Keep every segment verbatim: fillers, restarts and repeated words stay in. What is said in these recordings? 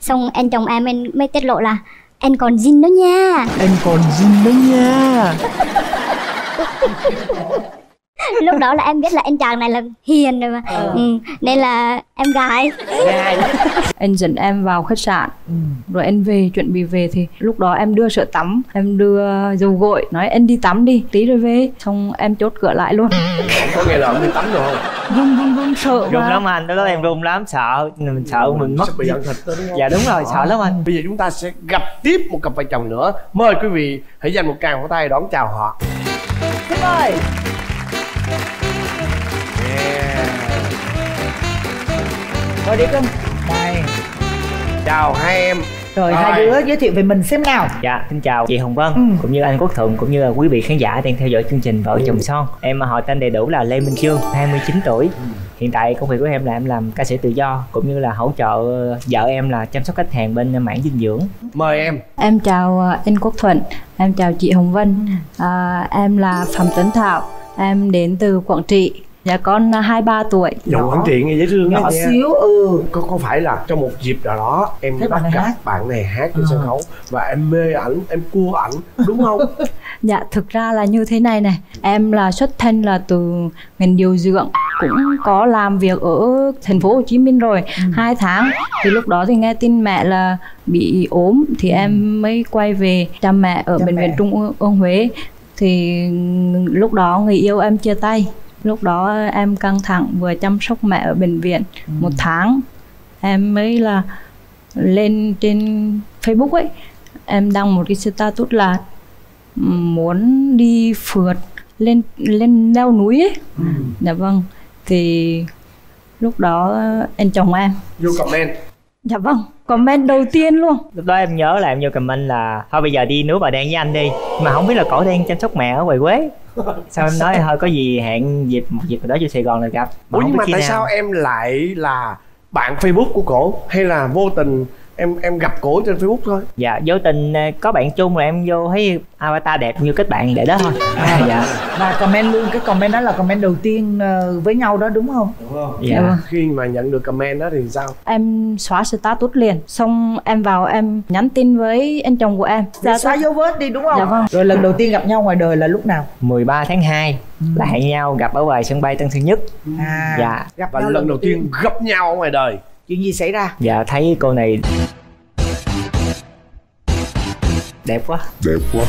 Xong anh chồng em em mới tiết lộ là anh còn zin đó nha. Anh còn zin đó nha. Lúc đó là em biết là anh chàng này là hiền rồi mà. Ờ. Ừ, nên là em gái. Anh dẫn em vào khách sạn. Ừ. Rồi anh về, chuẩn bị về thì lúc đó em đưa sữa tắm, em đưa dầu gội, nói anh đi tắm đi, tí rồi về. Xong em chốt cửa lại luôn. Có nghe là đi tắm rồi không? Run run run sợ. Run lắm anh, đó em run lắm, sợ mình sợ ừ, mình mất bị giận thịt đó, đúng không? Dạ đúng rồi, sợ lắm anh. Bây giờ chúng ta sẽ gặp tiếp một cặp vợ chồng nữa. Mời quý vị hãy dành một tràng pháo tay đón chào họ. Xin mời. Yeah. Rồi đi cưng. Đây. Chào hai em. Rồi, rồi hai đứa giới thiệu về mình xem nào. Dạ, xin chào chị Hồng Vân, ừ. cũng như anh Quốc Thuận, cũng như là quý vị khán giả đang theo dõi chương trình Vợ Chồng Son. Em họ tên đầy đủ là Lê Minh Chương, hai mươi chín tuổi. Hiện tại công việc của em là em làm ca sĩ tự do, cũng như là hỗ trợ vợ em là chăm sóc khách hàng bên mảng dinh dưỡng. Mời em. Em chào anh Quốc Thuận, em chào chị Hồng Vân. à, Em là Phạm Tấn Thảo, em đến từ Quảng Trị. Nhà con hai mươi ba tuổi. Nhỏ Quảng Trị nghe dễ thương lắm. Nhỏ xíu ừ. Có, có phải là trong một dịp nào đó em bắt gặp bạn này hát trên ừ. sân khấu và em mê ảnh, em cua ảnh đúng không? Dạ thực ra là như thế này này. Em là xuất thân là từ ngành điều dưỡng, cũng có làm việc ở thành phố Hồ Chí Minh rồi ừ. hai tháng. Thì lúc đó thì nghe tin mẹ là bị ốm thì ừ. em mới quay về chăm mẹ ở chăm bệnh viện Trung ương Huế. Thì lúc đó người yêu em chia tay. Lúc đó em căng thẳng vừa chăm sóc mẹ ở bệnh viện ừ. một tháng. Em mới là lên trên Facebook ấy, em đăng một cái status là muốn đi phượt lên lên leo núi ấy. Ừ. Dạ vâng. Thì lúc đó anh chồng em vô comment. Dạ vâng, comment đầu tiên luôn. Lúc đó em nhớ là em vô comment là thôi bây giờ đi nước Bà Đen với anh đi. Mà không biết là cổ đang chăm sóc mẹ ở ngoài Quế. Sao em nói thôi có gì hẹn dịp một dịp đó vô Sài Gòn rồi gặp. Ủa nhưng mà tại nào. Sao em lại là bạn Facebook của cổ? Hay là vô tình em em gặp cổ trên Facebook thôi? Dạ vô tình có bạn chung là em vô thấy avatar đẹp như kết bạn để đó thôi. À, dạ. Và comment luôn, cái comment đó là comment đầu tiên với nhau đó đúng không? Đúng không? Dạ. Dạ. Khi mà nhận được comment đó thì sao? Em xóa status liền. Xong em vào em nhắn tin với anh chồng của em. Dạ, xóa dấu vết đi đúng không? Dạ vâng. Rồi lần đầu tiên gặp nhau ngoài đời là lúc nào? mười ba tháng hai ừ. là hẹn nhau gặp ở ngoài sân bay Tân Sơn Nhất. À. Dạ. Gặp và lần đầu tiên gặp nhau ở ngoài đời. Chuyện gì xảy ra? Dạ thấy cô này đẹp quá. Đẹp quá.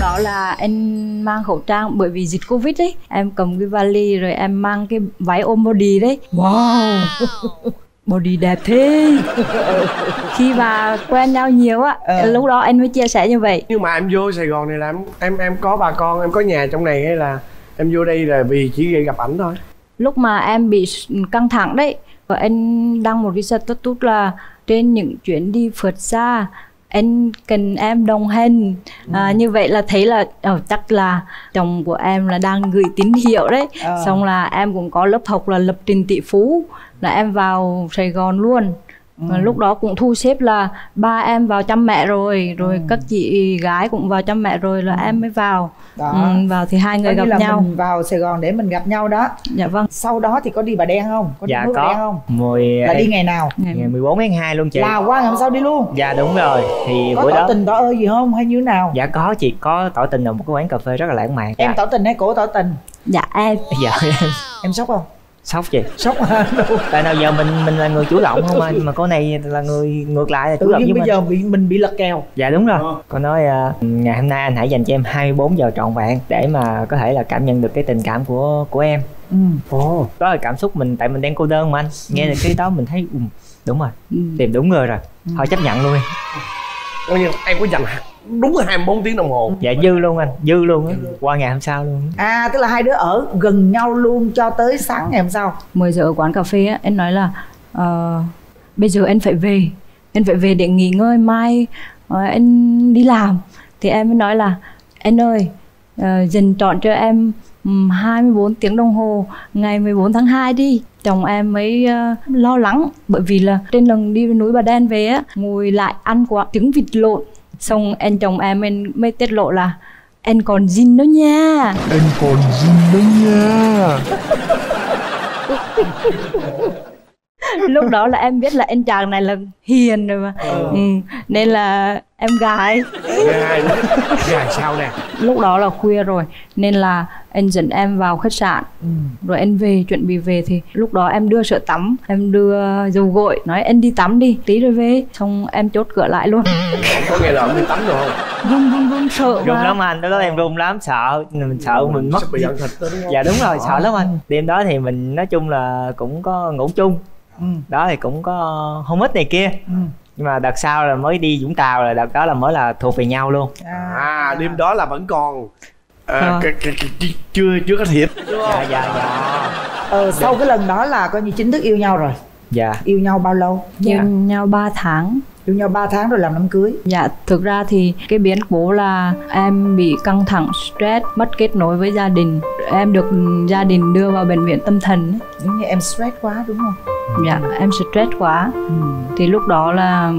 Đó là anh mang khẩu trang bởi vì dịch Covid ấy. Em cầm cái vali rồi em mang cái váy ôm body đấy. Wow. Body đẹp thế. Khi mà quen nhau nhiều á, ờ. lúc đó anh mới chia sẻ như vậy. Nhưng mà em vô Sài Gòn này là em, em em có bà con, em có nhà trong này hay là em vô đây là vì chỉ gặp ảnh thôi? Lúc mà em bị căng thẳng đấy, và anh đăng một cái status là trên những chuyến đi phượt xa anh cần em đồng hành. à, ừ. Như vậy là thấy là oh, chắc là chồng của em là đang gửi tín hiệu đấy. ờ. Xong là em cũng có lớp học là lập trình tỷ phú, là em vào Sài Gòn luôn. ừ. Lúc đó cũng thu xếp là ba em vào chăm mẹ rồi, rồi ừ. các chị gái cũng vào chăm mẹ rồi là ừ. em mới vào. Đó. Ừ, vào thì hai người gặp là nhau. Mình vào Sài Gòn để mình gặp nhau đó. Dạ vâng. Sau đó thì có đi Bà Đen không? Có đi dạ, nước có. Bà Đen không? Mười... Là đi ngày nào? Ngày mười bốn tháng hai luôn chị. Là qua ngày sau đi luôn. Dạ đúng rồi. Thì có buổi tỏ đó... tình tỏ ơi gì không hay như thế nào? Dạ có chị, có tỏ tình ở một cái quán cà phê rất là lãng mạn. Em dạ. tỏ tình hay cổ tỏ tình? Dạ em. Dạ em. Em sốc không? Sốc chị. Sốc hả? Tại nào giờ mình mình là người chủ động không anh, mà cô này là người ngược lại là chủ động với bây giờ bị mình bị lật kèo. Dạ đúng rồi. ừ. Cô nói uh, ngày hôm nay anh hãy dành cho em hai mươi bốn giờ trọn vẹn để mà có thể là cảm nhận được cái tình cảm của của em. ừ. Ồ, đó là cảm xúc mình, tại mình đang cô đơn mà anh. Nghe được cái đó mình thấy um, đúng rồi, ừ. tìm đúng người rồi, ừ. thôi chấp nhận luôn. Em em có dành đúng là hai mươi bốn tiếng đồng hồ. Dạ dư luôn anh, dư luôn á, qua ngày hôm sau luôn. À tức là hai đứa ở gần nhau luôn cho tới sáng ngày hôm sau. Mười giờ ở quán cà phê á, em nói là uh, bây giờ em phải về, em phải về để nghỉ ngơi, mai uh, em đi làm. Thì em mới nói là anh ơi uh, dành trọn cho em um, hai mươi bốn tiếng đồng hồ ngày mười bốn tháng hai đi. Chồng em mới uh, lo lắng bởi vì là trên lần đi núi Bà Đen về á, ngồi lại ăn quả trứng vịt lộn. Xong anh chồng em em mới tiết lộ là anh còn zin đó nha. Anh còn zin đó nha. Lúc đó là em biết là anh chàng này là hiền rồi mà. Ừ. Ừ. Nên là em gái gái gái sao nè. Lúc đó là khuya rồi nên là anh dẫn em vào khách sạn. Ừ. Rồi anh về, chuẩn bị về thì lúc đó em đưa sữa tắm, em đưa dầu gội, nói anh đi tắm đi, tí rồi về. Xong em chốt cửa lại luôn. Không có nghe là ông đi tắm rồi không? Run run run sợ run lắm anh, đó em run lắm, sợ mình sợ mình mất bị giận thịt đó đúng không? Dạ đúng rồi, sợ lắm anh. Đêm đó thì mình nói chung là cũng có ngủ chung. Ừ. Đó thì cũng có hôn hít này kia. Ừ. Nhưng mà đợt sau là mới đi Vũng Tàu, là đợt đó là mới là thuộc về nhau luôn. À, à đêm đó là vẫn còn à, chưa chưa có thiệp. Dạ dạ dạ. Ờ, sau dạ. cái lần đó là coi như chính thức yêu nhau rồi. Dạ. Yêu nhau bao lâu? Dạ. Yêu nhau ba tháng. Yêu nhau ba tháng rồi làm đám cưới. Dạ, thực ra thì cái biến cố là em bị căng thẳng, stress, mất kết nối với gia đình. Em được gia đình đưa vào bệnh viện tâm thần. Giống như em stress quá đúng không? Dạ, em stress quá. Ừ. Thì lúc đó là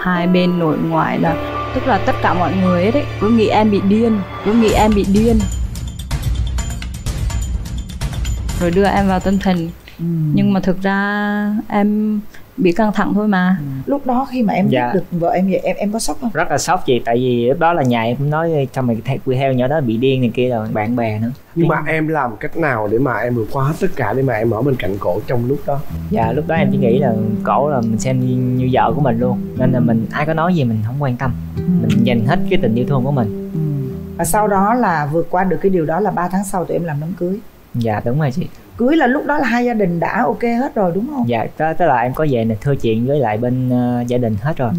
hai bên nội ngoại là, tức là tất cả mọi người ấy đấy, cứ nghĩ em bị điên, cứ nghĩ em bị điên. Rồi đưa em vào tâm thần. Ừ. Nhưng mà thực ra em bị căng thẳng thôi mà. Ừ. Lúc đó khi mà em dạ. biết được vợ em vậy, em em có sốc không? Rất là sốc chị, tại vì lúc đó là nhà em cũng nói sao mày quỳ heo nhỏ đó bị điên này kia rồi, bạn bè nữa. Nhưng mà em làm cách nào để mà em vượt qua hết tất cả để mà em ở bên cạnh cổ trong lúc đó? Dạ lúc đó em chỉ nghĩ là cổ là mình xem như, như vợ của mình luôn. Nên là mình ai có nói gì mình không quan tâm. Ừ. Mình dành hết cái tình yêu thương của mình. Ừ. Và sau đó là vượt qua được cái điều đó là ba tháng sau tụi em làm đám cưới. Dạ đúng rồi chị. Cưới là lúc đó là hai gia đình đã ok hết rồi đúng không? Dạ, tức là em có về này thưa chuyện với lại bên uh, gia đình hết rồi. Ừ.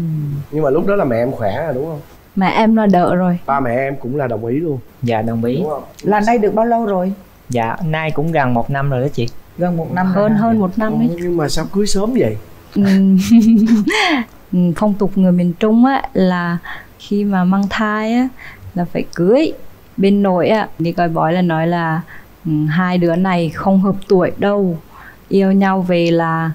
Nhưng mà lúc đó là mẹ em khỏe rồi đúng không? Mẹ em là đỡ rồi. Ba mẹ em cũng là đồng ý luôn. Dạ đồng ý. Đúng không? Là nay được bao lâu rồi? Dạ, nay cũng gần một năm rồi đó chị. Gần một năm. Hơn hơn dạ. một năm đấy. Nhưng mà sao cưới sớm vậy? Phong tục người miền Trung á là khi mà mang thai á là phải cưới. Bên nội á thì coi bói là nói là hai đứa này không hợp tuổi đâu, yêu nhau về là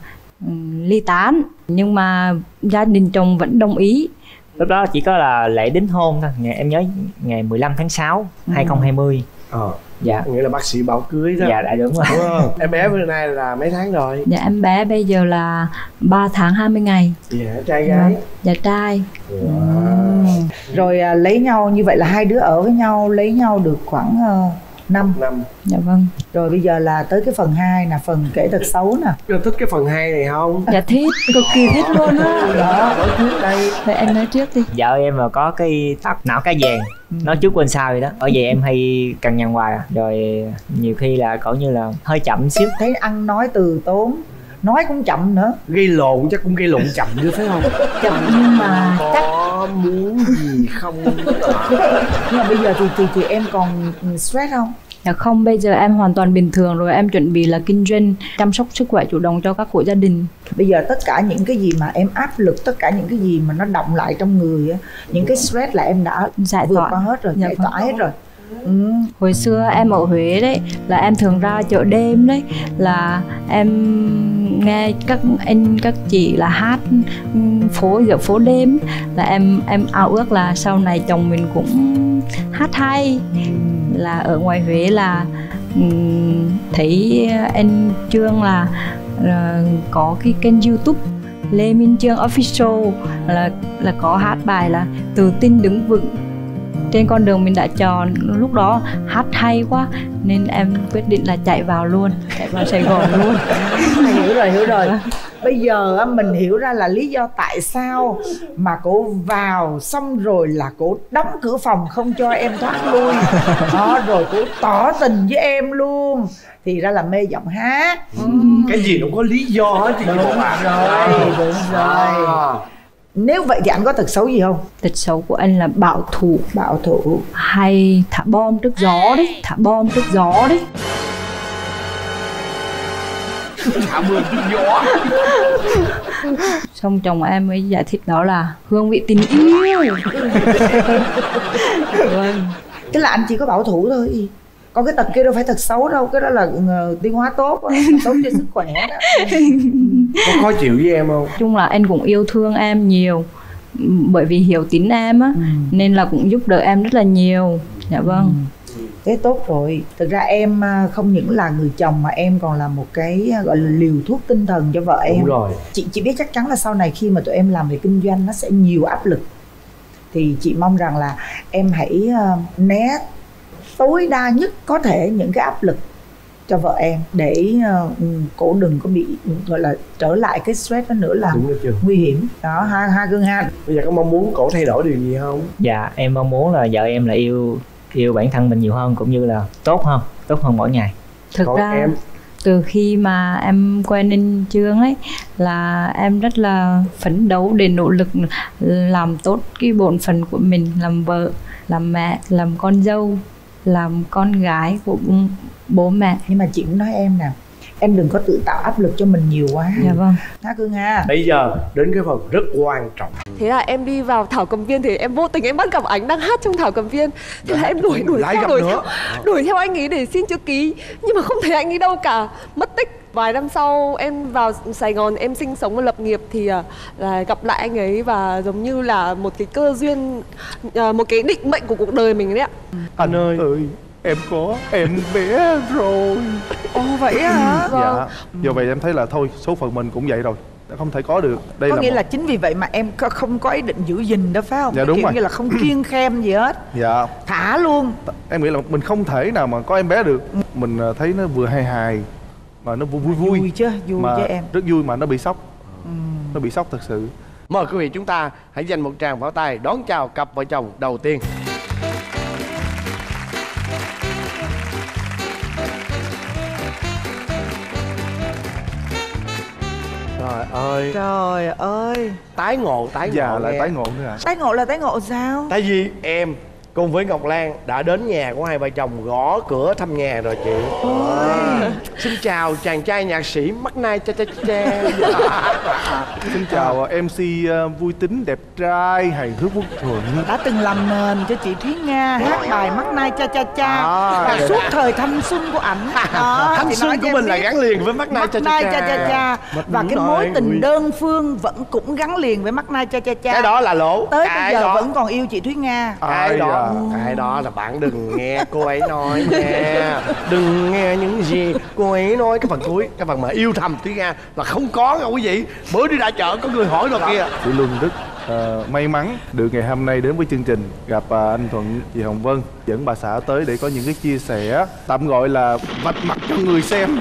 um, ly tán. Nhưng mà gia đình chồng vẫn đồng ý. Lúc đó chỉ có là lễ đính hôn thôi. Em nhớ ngày mười lăm tháng sáu hai không hai không. Ờ, dạ. Nghĩa là bác sĩ bảo cưới đó. Dạ, đã đúng rồi. Wow. Em bé bữa nay là mấy tháng rồi? Dạ, em bé bây giờ là ba tháng hai mươi ngày. Dạ, trai gái? Dạ, trai. Wow. Uhm. Rồi à, lấy nhau như vậy là hai đứa ở với nhau, lấy nhau được khoảng... Uh... Năm. Năm. Dạ vâng. Rồi bây giờ là tới cái phần hai là phần kể thật xấu nè. Em thích cái phần hai này không? Dạ thích, cực kỳ thích luôn á. Đó, nói trước đây. Thôi em nói trước đi. Vợ em mà có cái tật não cá vàng. Ừ. Nói trước quên sau vậy đó. Ở vậy em hay cằn nhằn hoài à. Rồi nhiều khi là cỡ như là hơi chậm xíu. Thấy ăn nói từ tốn, nói cũng chậm nữa. Gây lộn chắc cũng gây lộn chậm nữa phải không? Chậm nhưng mà có chắc... muốn gì không? Nhưng mà bây giờ thì, thì, thì em còn stress không? Dạ không, bây giờ em hoàn toàn bình thường rồi. Em chuẩn bị là kinh doanh, chăm sóc sức khỏe chủ động cho các hộ gia đình. Bây giờ tất cả những cái gì mà em áp lực, tất cả những cái gì mà nó đọng lại trong người á, những cái stress là em đã giải vượt qua hết rồi, giải tỏa hết rồi. Ừ. Hồi xưa em ở Huế đấy là em thường ra chợ đêm đấy, là em nghe các anh các chị là hát phố giữa phố đêm, là em em ao ước là sau này chồng mình cũng hát hay. Là ở ngoài Huế là thấy anh Chương là, là có cái kênh YouTube Lê Minh Chương Official là là có hát bài là tự tin đứng vững trên con đường mình đã chọn. Lúc đó hát hay quá nên em quyết định là chạy vào luôn, chạy vào Sài Gòn luôn. Hiểu rồi, hiểu rồi. Bây giờ mình hiểu ra là lý do tại sao mà cô vào xong rồi là cô đóng cửa phòng không cho em thoát lui. Đó, rồi cô tỏ tình với em luôn. Thì ra là mê giọng hát. Ừ. Cái gì cũng có lý do hết chị. Đúng rồi, đúng rồi. À. Nếu vậy thì anh có tật xấu gì không? Tật xấu của anh là bảo thủ. Bảo thủ. Hay thả bom trước gió đấy. Thả bom trước gió đấy. Thả mưa trước gió. Xong chồng em mới giải thích đó là hương vị tình yêu. Tức là anh chỉ có bảo thủ thôi. Còn cái tật kia đâu phải tật xấu đâu. Cái đó là tiêu hóa tốt, tốt cho sức khỏe đó. Có khó chịu với em không? Chung là anh cũng yêu thương em nhiều. Bởi vì hiểu tính em á. Ừ. Nên là cũng giúp đỡ em rất là nhiều. Dạ vâng. Ừ. thế tốt rồi. Thực ra em không những là người chồng mà em còn là một cái gọi là liều thuốc tinh thần cho vợ em. Đúng rồi. Chị chị biết chắc chắn là sau này khi mà tụi em làm về kinh doanh nó sẽ nhiều áp lực, thì chị mong rằng là em hãy né tối đa nhất có thể những cái áp lực cho vợ em, để cổ đừng có bị gọi là trở lại cái stress đó nữa, là nguy hiểm đó ha. Ha Cương ha, bây giờ có mong muốn cổ thay đổi điều gì không? Dạ em mong muốn là vợ em là yêu yêu bản thân mình nhiều hơn, cũng như là tốt hơn tốt hơn mỗi ngày. Thực còn ra em, từ khi mà em quen Minh Chương ấy là em rất là phấn đấu để nỗ lực làm tốt cái bổn phận của mình, làm vợ, làm mẹ, làm con dâu, làm con gái của bố mẹ. Nhưng mà chị cũng nói em nè, em đừng có tự tạo áp lực cho mình nhiều quá. Dạ vâng. Thảo Cương ha. Bây giờ đến cái phần rất quan trọng. Thế là em đi vào thảo cầm viên thì em vô tình em bắt gặp Ánh đang hát trong thảo cầm viên. Thế là em đuổi đuổi theo đuổi theo, đuổi theo anh ấy để xin chữ ký, nhưng mà không thấy anh ấy đâu cả, mất tích. Vài năm sau em vào Sài Gòn, em sinh sống và lập nghiệp thì là gặp lại anh ấy, và giống như là một cái cơ duyên, một cái định mệnh của cuộc đời mình đấy ạ. Anh ơi, ơi em có em bé rồi. Ồ vậy hả? Dạ. Do vậy em thấy là thôi, số phận mình cũng vậy rồi, không thể có được. Đây có là nghĩa một... là chính vì vậy mà em không có ý định giữ gìn đó phải không? Dạ đúng rồi. Như là không kiêng khem gì hết. Dạ. Thả luôn. Em nghĩ là mình không thể nào mà có em bé được. Mình thấy nó vừa hài hài mà nó vui vui. Vui chứ, vui mà chứ em. Rất vui mà nó bị sốc. Ừ. Nó bị sốc thật sự. Mời quý vị chúng ta hãy dành một tràng pháo tay đón chào cặp vợ chồng đầu tiên. Trời ơi, trời ơi, tái ngộ, tái dạ, ngộ lại tái ngộ nữa hả? Tái ngộ là tái ngộ sao? Tại vì em cùng với Ngọc Lan đã đến nhà của hai vợ chồng, gõ cửa thăm nhà rồi chị. À. Xin chào chàng trai nhạc sĩ mắt nai cha cha cha. Xin chào em xê vui tính đẹp trai hài hước Quốc Thuận, đã từng làm nền cho chị Thúy Nga hát bài mắt nai cha cha cha à, suốt thời thanh xuân của ảnh. À, thanh xuân của mình là gắn liền với mắt nai cha cha cha, và cái mối tình đơn phương vẫn cũng gắn liền với mắt nai cha cha cha. Cái đó là lỗ tới bây giờ vẫn còn yêu chị Thúy Nga. Cái đó cái đó là bạn đừng nghe cô ấy nói nha, đừng nghe những gì cô ấy nói. Cái phần cuối, cái phần mà yêu thầm Thúy Nga là không có đâu quý vị. Bữa đi ra chợ có người hỏi rồi kìa. Chị luôn rất uh, may mắn được ngày hôm nay đến với chương trình, gặp uh, anh Thuận, chị Hồng Vân, dẫn bà xã tới để có những cái chia sẻ tạm gọi là vạch mặt cho người xem.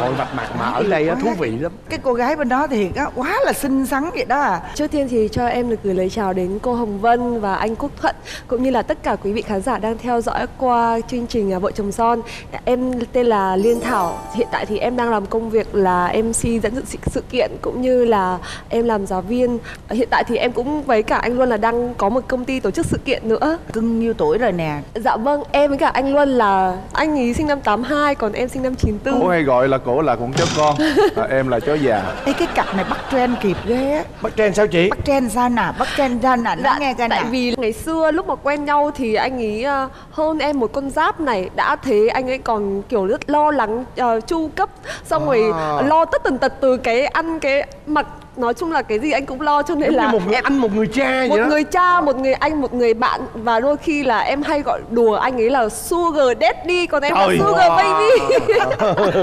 Rồi vạch mặt mà ở đây thú vị lắm. Cái cô gái bên đó thiệt á, quá là xinh xắn vậy đó à. Trước tiên thì cho em được gửi lời chào đến cô Hồng Vân và anh Quốc Thuận, cũng như là tất cả quý vị khán giả đang theo dõi qua chương trình Vợ Chồng Son. Em tên là Liên Thảo, hiện tại thì em đang làm công việc là em xê dẫn dự sự kiện, cũng như là em làm giáo viên. Hiện tại thì em cũng với cả anh Luân là đang có một công ty tổ chức sự kiện nữa. Cưng nhiêu tuổi rồi nè? Dạ vâng, em với cả anh Luân là anh ấy sinh năm tám hai, còn em sinh năm chín tư. Cổ hay gọi là cổ là con chó con, à, em là chó già. Ê, cái cặp này bắt trend kịp ghê. Bắt trend sao chị? Bắt trend ra nè, bắt trend ra nè, dạ, nghe ra nè. Tại vì ngày xưa lúc mà quen nhau thì anh ấy hơn em một con giáp này, đã thế anh ấy còn kiểu rất lo lắng, uh, chu cấp, xong à. rồi lo tất tần tật, từ cái ăn cái mặc, nói chung là cái gì anh cũng lo, cho nên đúng là một người em, anh một người cha vậy một đó. người cha, một người anh, một người bạn, và đôi khi là em hay gọi đùa anh ấy là sugar daddy, còn em Trời là sugar wow. baby.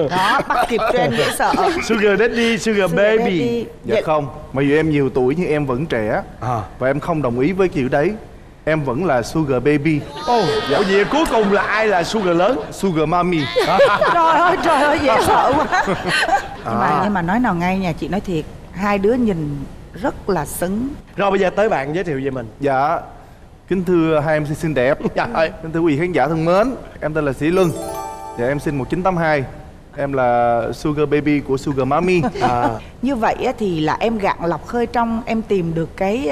Đó, bắt kịp trend dễ sợ. Sugar daddy, sugar, sugar baby. baby. Dạ không, mặc dù em nhiều tuổi nhưng em vẫn trẻ à. Và em không đồng ý với kiểu đấy. Em vẫn là sugar baby. Ồ, oh, dạ. Vậy cuối cùng là ai là sugar lớn? Sugar mommy. Trời ơi, trời ơi, dễ sợ quá à. Nhưng mà, nhưng mà nói nào ngay nha, chị nói thiệt, hai đứa nhìn rất là xứng. Rồi bây giờ tới bạn giới thiệu về mình. Dạ, kính thưa hai em xinh đẹp. Dạ. Kính thưa quý vị khán giả thân mến, em tên là Sĩ Lương. Dạ, em sinh một chín tám hai. Em là sugar baby của sugar mommy à. Như vậy thì là em gạn lọc khơi trong, em tìm được cái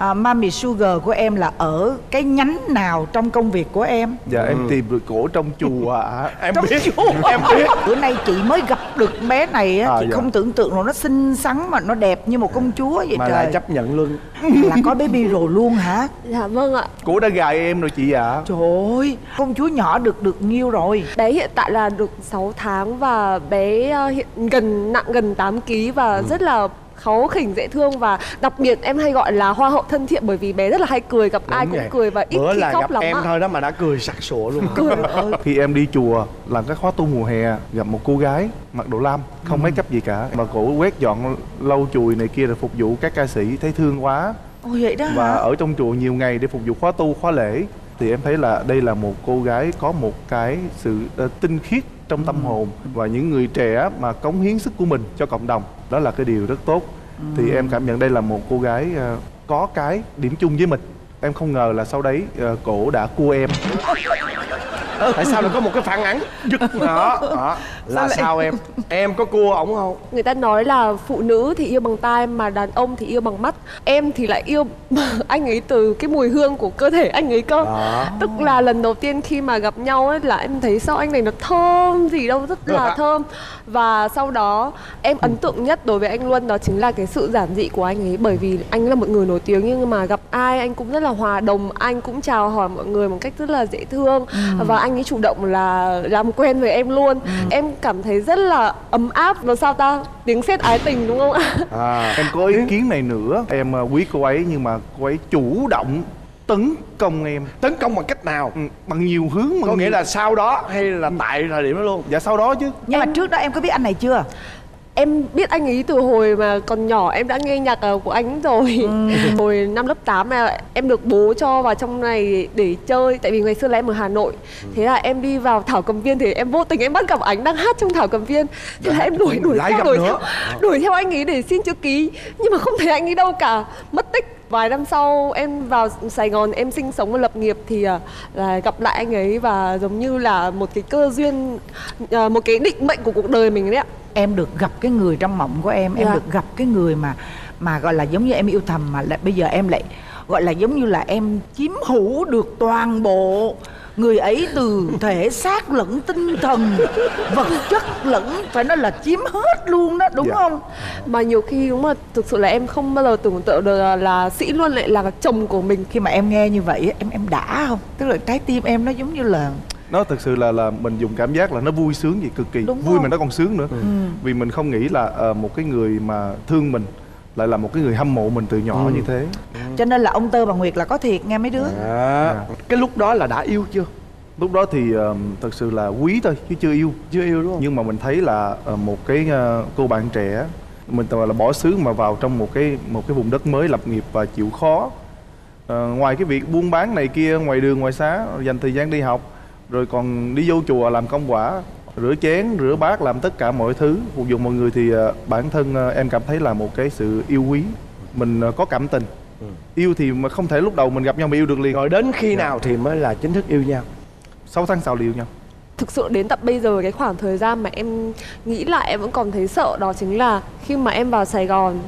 uh, uh, mommy sugar của em là ở cái nhánh nào trong công việc của em? Dạ ừ. em tìm được cổ trong chùa à. Em trong biết chùa. Em biết. Bữa nay chị mới gặp được bé này á, à, chị dạ. không tưởng tượng là nó xinh xắn mà nó đẹp như một công chúa vậy. Mà trời, lại chấp nhận luôn. Là có baby rồi luôn hả? Dạ vâng ạ. Cổ đã gài em rồi chị ạ. À. Trời ơi, công chúa nhỏ được được nhiêu rồi? Đấy hiện tại là được sáu tháng. Và bé hiện gần nặng gần tám ký và ừ. rất là kháu khỉnh, dễ thương, và đặc biệt em hay gọi là hoa hậu thân thiện bởi vì bé rất là hay cười, gặp đúng ai cũng vậy. Cười và ít bữa khi là khóc gặp lắm em à. Thôi đó mà đã cười sặc sụa luôn. Cười khi em đi chùa làm các khóa tu mùa hè, gặp một cô gái mặc đồ lam không ừ. mấy cấp gì cả mà cổ quét dọn lau chùi này kia rồi phục vụ các ca sĩ, thấy thương quá. Ôi vậy đó. Và hả? Ở trong chùa nhiều ngày để phục vụ khóa tu khóa lễ thì em thấy là đây là một cô gái có một cái sự uh, tinh khiết trong tâm ừ. hồn, và những người trẻ mà cống hiến sức của mình cho cộng đồng, đó là cái điều rất tốt. ừ. Thì em cảm nhận đây là một cô gái uh, có cái điểm chung với mình. Em không ngờ là sau đấy uh, cổ đã cua em. Ừ. Tại sao lại có một cái phản ánh giật đó, đó. Là sao, sao em? Em có cua ổng không? Người ta nói là phụ nữ thì yêu bằng tai mà đàn ông thì yêu bằng mắt. Em thì lại yêu anh ấy từ cái mùi hương của cơ thể anh ấy cơ đó. Tức là lần đầu tiên khi mà gặp nhau ấy, là em thấy sao anh này nó thơm gì đâu, rất là thơm. Và sau đó em ấn tượng nhất đối với anh Luân đó chính là cái sự giản dị của anh ấy. Bởi vì anh là một người nổi tiếng nhưng mà gặp ai anh cũng rất là hòa đồng, anh cũng chào hỏi mọi người một cách rất là dễ thương. ừ. Và anh ấy chủ động là làm quen với em luôn. ừ. Em cảm thấy rất là ấm áp. Và sao ta? Tiếng sét ái tình đúng không ạ? À, em có ý kiến này nữa. Em quý cô ấy nhưng mà cô ấy chủ động tấn công em. Tấn công bằng cách nào? Ừ, bằng nhiều hướng. Có nghĩa nhiều... là sau đó hay là tại thời điểm đó luôn? Dạ sau đó chứ. Nhưng em... mà trước đó em có biết anh này chưa? Em biết anh ấy từ hồi mà còn nhỏ, em đã nghe nhạc của anh rồi. ừ. Hồi năm lớp tám em được bố cho vào trong này để chơi. Tại vì ngày xưa là em ở Hà Nội. ừ. Thế là em đi vào Thảo Cầm Viên thì em vô tình em bắt gặp anh đang hát trong Thảo Cầm Viên. Thế là em đuổi, đuổi, theo, đuổi, theo, đuổi theo anh ấy để xin chữ ký. Nhưng mà không thấy anh ấy đâu cả, mất tích. Vài năm sau em vào Sài Gòn, em sinh sống và lập nghiệp thì là gặp lại anh ấy. Và giống như là một cái cơ duyên, một cái định mệnh của cuộc đời mình đấy ạ. Em được gặp cái người trong mộng của em. Em yeah. được gặp cái người mà mà gọi là giống như em yêu thầm mà lại, bây giờ em lại gọi là giống như là em chiếm hữu được toàn bộ người ấy, từ thể xác lẫn tinh thần, vật chất lẫn, phải nói là chiếm hết luôn đó, đúng yeah. không? Mà nhiều khi đúng mà thực sự là em không bao giờ tưởng tượng được là Sĩ Luân lại là chồng của mình. Khi mà em nghe như vậy em em đã không? Tức là trái tim em nó giống như là nó thực sự là là mình dùng cảm giác là nó vui sướng gì cực kỳ. Đúng vui không? Mà nó còn sướng nữa. ừ. Vì mình không nghĩ là uh, một cái người mà thương mình lại là một cái người hâm mộ mình từ nhỏ ừ. như thế. ừ. Cho nên là ông Tơ bà Nguyệt là có thiệt nghe mấy đứa. à. À. Cái lúc đó là đã yêu chưa? Lúc đó thì uh, thật sự là quý thôi chứ chưa yêu. Chưa yêu đúng không? Nhưng mà mình thấy là uh, một cái uh, cô bạn trẻ, mình gọi là bỏ xứ mà vào trong một cái một cái vùng đất mới lập nghiệp và chịu khó. uh, Ngoài cái việc buôn bán này kia, ngoài đường ngoài xá, dành thời gian đi học, rồi còn đi vô chùa làm công quả, rửa chén, rửa bát, làm tất cả mọi thứ phục vụ mọi người, thì bản thân em cảm thấy là một cái sự yêu quý. Mình có cảm tình. ừ. Yêu thì mà không thể lúc đầu mình gặp nhau mà yêu được liền. Rồi đến khi dạ. nào thì mới là chính thức yêu nhau? Sáu tháng sau liền yêu nhau. Thực sự đến tận bây giờ cái khoảng thời gian mà em nghĩ lại em vẫn còn thấy sợ, đó chính là khi mà em vào Sài Gòn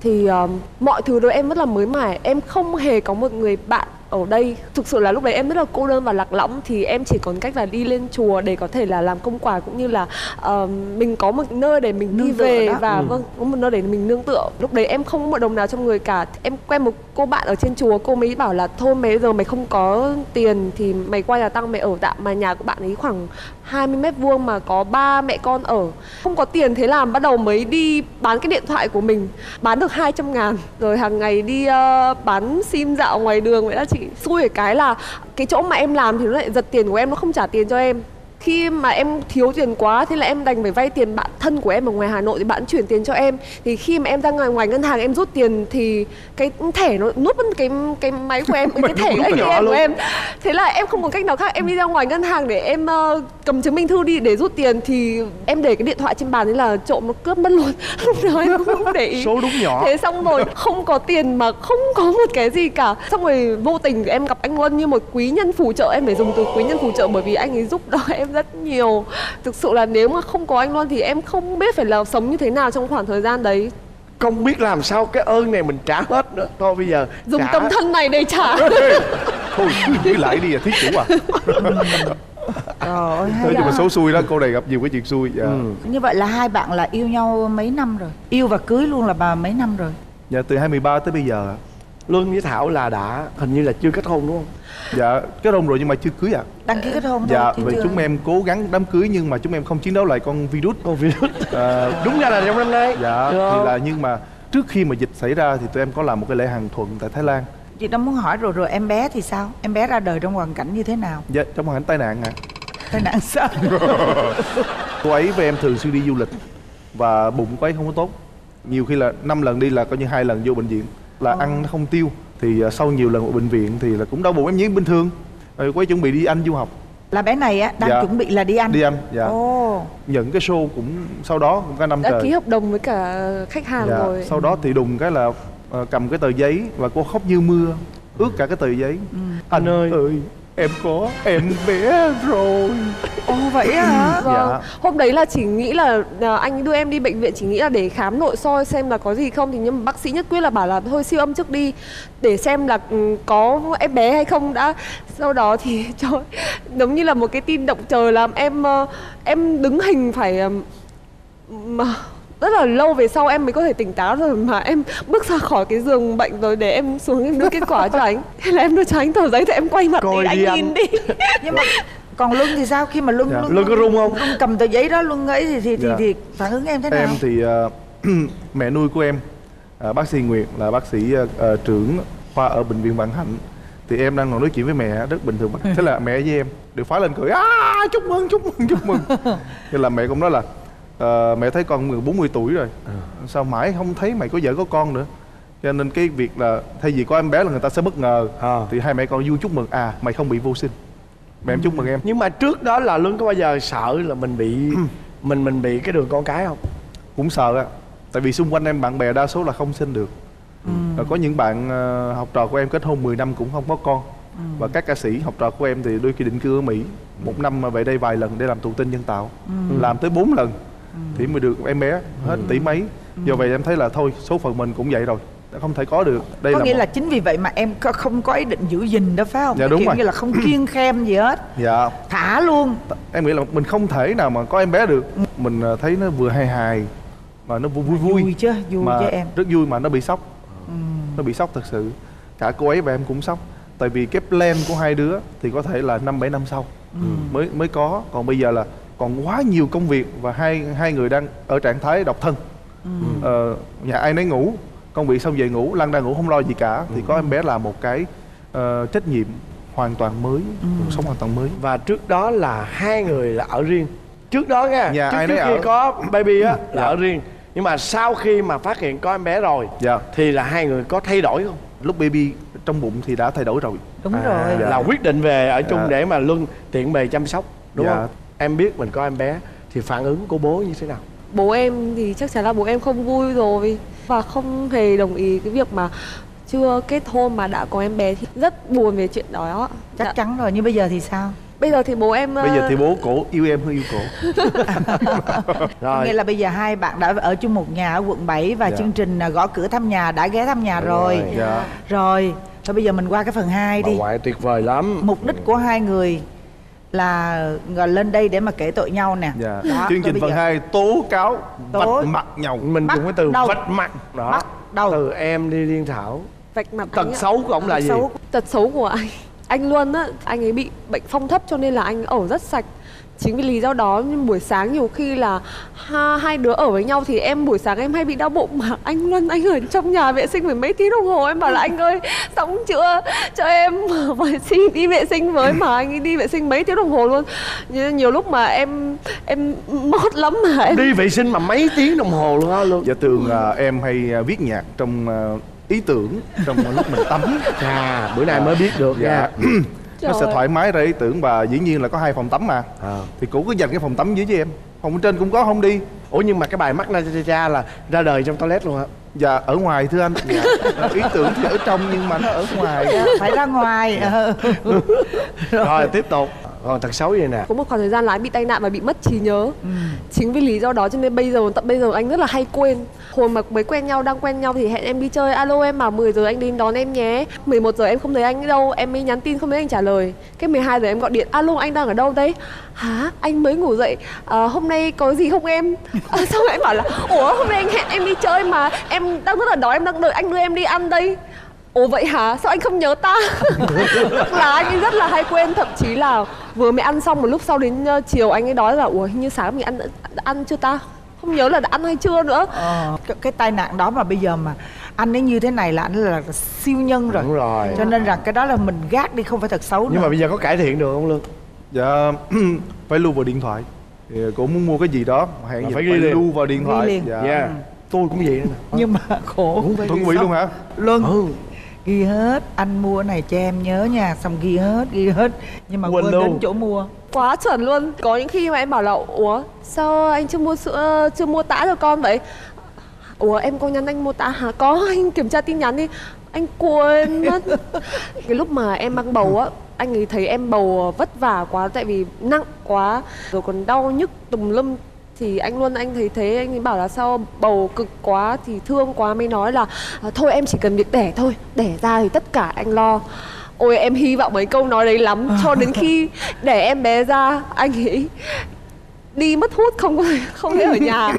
thì uh, mọi thứ đối em rất là mới mẻ. Em không hề có một người bạn ở đây. Thực sự là lúc đấy em rất là cô đơn và lạc lõng. Thì em chỉ còn cách là đi lên chùa để có thể là làm công quả, cũng như là uh, mình có một nơi để mình nương đi về đó. Và ừ. vâng, có một nơi để mình nương tựa. Lúc đấy em không có một đồng nào trong người cả. Em quen một cô bạn ở trên chùa. Cô mới bảo là thôi mấy giờ mày không có tiền thì mày qua nhà tăng mày ở tạm. Mà nhà của bạn ấy khoảng hai mươi mét vuông mà có ba mẹ con ở. Không có tiền thế làm bắt đầu mới đi bán cái điện thoại của mình. Bán được hai trăm ngàn. Rồi hàng ngày đi uh, bán sim dạo ngoài đường vậy đó. Xui cái là cái chỗ mà em làm thì nó lại giật tiền của em, nó không trả tiền cho em. Khi mà em thiếu tiền quá thế là em đành phải vay tiền bạn thân của em ở ngoài Hà Nội thì bạn chuyển tiền cho em. Thì khi mà em ra ngoài ngoài ngân hàng em rút tiền thì cái thẻ nó núp lên cái cái máy của em, cái thẻ a tê em của em. Thế là em không còn cách nào khác, em đi ra ngoài ngân hàng để em uh, cầm chứng minh thư đi để rút tiền thì em để cái điện thoại trên bàn, thế là trộm nó cướp mất luôn. Lúc đó em không để ý. Số đúng nhỏ. Thế xong rồi không có tiền mà không có một cái gì cả. Xong rồi vô tình em gặp anh Luân như một quý nhân phù trợ, em phải dùng từ quý nhân phù trợ bởi vì anh ấy giúp đỡ em rất nhiều. Thực sự là nếu mà không có anh Luân thì em không biết phải là sống như thế nào trong khoảng thời gian đấy. Không biết làm sao cái ơn này mình trả hết nữa. Thôi bây giờ dùng trả... tâm thân này để trả. Thôi nghĩ lại đi à, thiết chủ à. Trời ơi, nhưng mà số xui đó, cô này gặp nhiều cái chuyện xui. Dạ. ừ. Như vậy là hai bạn là yêu nhau mấy năm rồi? Yêu và cưới luôn là bà mấy năm rồi? Dạ từ hai mươi ba tới bây giờ. Luân với Thảo là đã hình như là chưa kết hôn đúng không? Dạ kết hôn rồi nhưng mà chưa cưới ạ. À. Đăng ký kết hôn dạ, thôi. Dạ, vậy chưa... chúng em cố gắng đám cưới nhưng mà chúng em không chiến đấu lại con virus. Con virus. À, đúng ra là trong năm nay. Dạ, thì là nhưng mà trước khi mà dịch xảy ra thì tụi em có làm một cái lễ hàng thuận tại Thái Lan. Chị Đông muốn hỏi rồi rồi em bé thì sao? Em bé ra đời trong hoàn cảnh như thế nào? Dạ, trong hoàn cảnh tai nạn hả? Tai nạn sao? Cô ấy với em thường xuyên đi du lịch và bụng cô ấy không có tốt. Nhiều khi là năm lần đi là coi như hai lần vô bệnh viện là ừ. ăn nó không tiêu. Thì sau nhiều lần ở bệnh viện thì là cũng đau bụng em nhí bình thường. Rồi cô ấy chuẩn bị đi Anh du học. Là bé này á, đang dạ. chuẩn bị là đi Anh. Đi Anh, dạ. Ồ. Nhận cái show cũng sau đó cũng cả năm trời. Đã ký hợp đồng với cả khách hàng dạ. rồi. Sau đó thì đùng cái là cầm cái tờ giấy và cô khóc như mưa, ướt cả cái tờ giấy. Ừ. Anh ơi, ơi, em có em bé rồi. Ồ vậy hả? Vâng. Dạ. Hôm đấy là chỉ nghĩ là anh đưa em đi bệnh viện chỉ nghĩ là để khám nội soi xem là có gì không, thì nhưng mà bác sĩ nhất quyết là bảo là thôi siêu âm trước đi để xem là có em bé hay không đã. Sau đó thì trời, giống như là một cái tin động trời làm em em đứng hình phải mà rất là lâu về sau em mới có thể tỉnh táo rồi mà em bước ra khỏi cái giường bệnh rồi để em xuống em đưa kết quả cho anh. Thế là em đưa cho anh tờ giấy thì em quay mặt đi anh nhìn đi. Nhưng mà còn Luân thì sao khi mà Luân dạ. Luân, Luân có rung không? Luân cầm tờ giấy đó Luân ấy thì thì, dạ. thì thì phản ứng em thế nào? Em thì uh, mẹ nuôi của em uh, bác sĩ Nguyệt là bác sĩ uh, trưởng khoa ở bệnh viện Vạn Hạnh. Thì em đang ngồi nói chuyện với mẹ rất bình thường. Thế là mẹ với em đều phá lên cười à, chúc mừng chúc mừng chúc mừng. Thế là mẹ cũng nói là À, mẹ thấy con người bốn mươi tuổi rồi à. Sao mãi không thấy mày có vợ có con nữa. Cho nên cái việc là thay vì có em bé là người ta sẽ bất ngờ à. Thì hai mẹ con vui chúc mừng. À mày không bị vô sinh. Mẹ em chúc mừng em. Nhưng mà trước đó là Luân có bao giờ sợ là mình bị Mình mình bị cái đường con cái không? Cũng sợ á. Tại vì xung quanh em bạn bè đa số là không sinh được ừ. Rồi có những bạn học trò của em kết hôn mười năm cũng không có con ừ. Và các ca sĩ học trò của em thì đôi khi định cư ở Mỹ một năm mà về đây vài lần để làm thụ tinh nhân tạo ừ. Làm tới bốn lần thì mới được em bé hết ừ. tỷ mấy ừ. Do vậy em thấy là thôi số phận mình cũng vậy rồi, không thể có được. Đây có là nghĩa một... là chính vì vậy mà em không có ý định giữ gìn đó phải không? Dạ đúng rồi. Như là không kiêng khem gì hết. Dạ. Thả luôn. Em nghĩ là mình không thể nào mà có em bé được. Mình thấy nó vừa hài hài mà nó vui vui. Vui chứ, vui mà chứ em. Rất vui mà nó bị sốc. Ừ. Nó bị sốc thật sự. Cả cô ấy và em cũng sốc. Tại vì cái plan của hai đứa thì có thể là năm bảy năm sau ừ. mới mới có. Còn bây giờ là còn quá nhiều công việc và hai hai người đang ở trạng thái độc thân ừ. ờ, nhà ai nấy ngủ, công việc xong về ngủ, lăn ra ngủ không lo gì cả ừ. Thì có em bé là một cái uh, trách nhiệm hoàn toàn mới, ừ. cuộc sống hoàn toàn mới. Và trước đó là hai người là ở riêng. Trước đó nha, nhà trước, ai trước nấy khi ở... có baby á, là dạ. ở riêng. Nhưng mà sau khi mà phát hiện có em bé rồi dạ. thì là hai người có thay đổi không? Lúc baby trong bụng thì đã thay đổi rồi. Đúng à, rồi dạ. Là quyết định về ở chung dạ. để mà Luân tiện bề chăm sóc đúng dạ. không? Em biết mình có em bé thì phản ứng của bố như thế nào? Bố em thì chắc chắn là bố em không vui rồi. Và không hề đồng ý cái việc mà chưa kết hôn mà đã có em bé thì rất buồn về chuyện đó. Chắc đã... chắn rồi, nhưng bây giờ thì sao? Bây giờ thì bố em... Bây giờ thì bố cổ yêu em hơn yêu cổ. Rồi. Nghĩa là bây giờ hai bạn đã ở chung một nhà ở quận bảy. Và dạ. chương trình Gõ Cửa Thăm Nhà đã ghé thăm nhà rồi. Rồi, dạ. rồi. Thôi bây giờ mình qua cái phần hai đi. Bà ngoại tuyệt vời lắm. Mục đích của hai người là lên đây để mà kể tội nhau nè. Dạ. Đó, chương trình phần hai tố cáo tố... vạch mặt nhau. Mình dùng cái từ đầu. Vạch mặt đó. Bắt đầu. Từ em đi Liên Thảo. Vạch mặt tật xấu của ông là gì? Tật xấu của anh anh luôn á, anh ấy bị bệnh phong thấp cho nên là anh ở rất sạch. Chính vì lý do đó nhưng buổi sáng nhiều khi là ha, hai đứa ở với nhau thì em buổi sáng em hay bị đau bụng mà anh Luân anh ở trong nhà vệ sinh phải mấy tiếng đồng hồ. Em bảo là anh ơi xong chưa cho em vệ sinh, đi vệ sinh với, mà anh ấy đi vệ sinh mấy tiếng đồng hồ luôn. Nhiều lúc mà em em mót lắm mà em đi vệ sinh mà mấy tiếng đồng hồ luôn á luôn. Dạ thường là em hay viết nhạc trong ý tưởng trong lúc mình tắm. À bữa nay mới biết được dạ. nha. Nó trời sẽ thoải mái ra ý tưởng và dĩ nhiên là có hai phòng tắm mà à. Thì cũng cứ dành cái phòng tắm dưới với em. Phòng trên cũng có không đi. Ủa nhưng mà cái bài Mắt Na Cha Cha là ra đời trong toilet luôn hả? Dạ ở ngoài thưa anh dạ. Ý tưởng thì ở trong nhưng mà nó ở ngoài dạ, phải ra ngoài dạ. rồi. Rồi tiếp tục. Còn thật xấu vậy nè. Có một khoảng thời gian là anh bị tai nạn và bị mất trí nhớ ừ. Chính vì lý do đó cho nên bây giờ tận bây giờ anh rất là hay quên. Hồi mà mới quen nhau, đang quen nhau thì hẹn em đi chơi. Alo em bảo mười giờ anh đến đón em nhé. Mười một giờ em không thấy anh đâu. Em mới nhắn tin không thấy anh trả lời. Cái mười hai giờ em gọi điện. Alo anh đang ở đâu đấy? Hả? Anh mới ngủ dậy à, hôm nay có gì không em? À, xong rồi em bảo là ủa hôm nay anh hẹn em đi chơi mà em đang rất là đói, em đang đợi anh đưa em đi ăn đây. Ồ vậy hả? Sao anh không nhớ ta? Là anh ấy rất là hay quên. Thậm chí là vừa mới ăn xong một lúc sau đến chiều anh ấy đói là ủa hình như sáng mình ăn ăn chưa ta? không nhớ là đã ăn hay chưa nữa. Ờ. cái, cái tai nạn đó mà bây giờ mà anh ấy như thế này là anh là siêu nhân rồi. Đúng rồi. Cho nên rằng cái đó là mình gác đi, không phải thật xấu. Nhưng nữa. Mà bây giờ có cải thiện được không Lương? Dạ phải lưu vào điện thoại. Thì cũng muốn mua cái gì đó hẹn phải, phải lưu vào điện thoại liền. Dạ. Yeah. Ừ. Tôi cũng vậy nè. Nhưng mà khổ. Tôi cũng bị luôn hả Lương? Ừ. Ghi hết, anh mua này cho em nhớ nha, xong ghi hết, ghi hết. Nhưng mà quên, quên đến chỗ mua. Quá chuẩn luôn. Có những khi mà em bảo là ủa sao anh chưa mua sữa, chưa mua tã cho con vậy? Ủa em có nhắn anh mua tã hả? Có, anh kiểm tra tin nhắn đi. Anh quên mất. Cái lúc mà em mang bầu á, anh ấy thấy em bầu vất vả quá, tại vì nặng quá, rồi còn đau nhức tùm lum. Thì anh luôn anh thấy thế, anh ấy bảo là sao bầu cực quá thì thương quá, mới nói là thôi em chỉ cần việc đẻ thôi, đẻ ra thì tất cả anh lo. Ôi em hy vọng mấy câu nói đấy lắm, cho đến khi đẻ em bé ra anh ấy đi mất hút, không không thể ở nhà.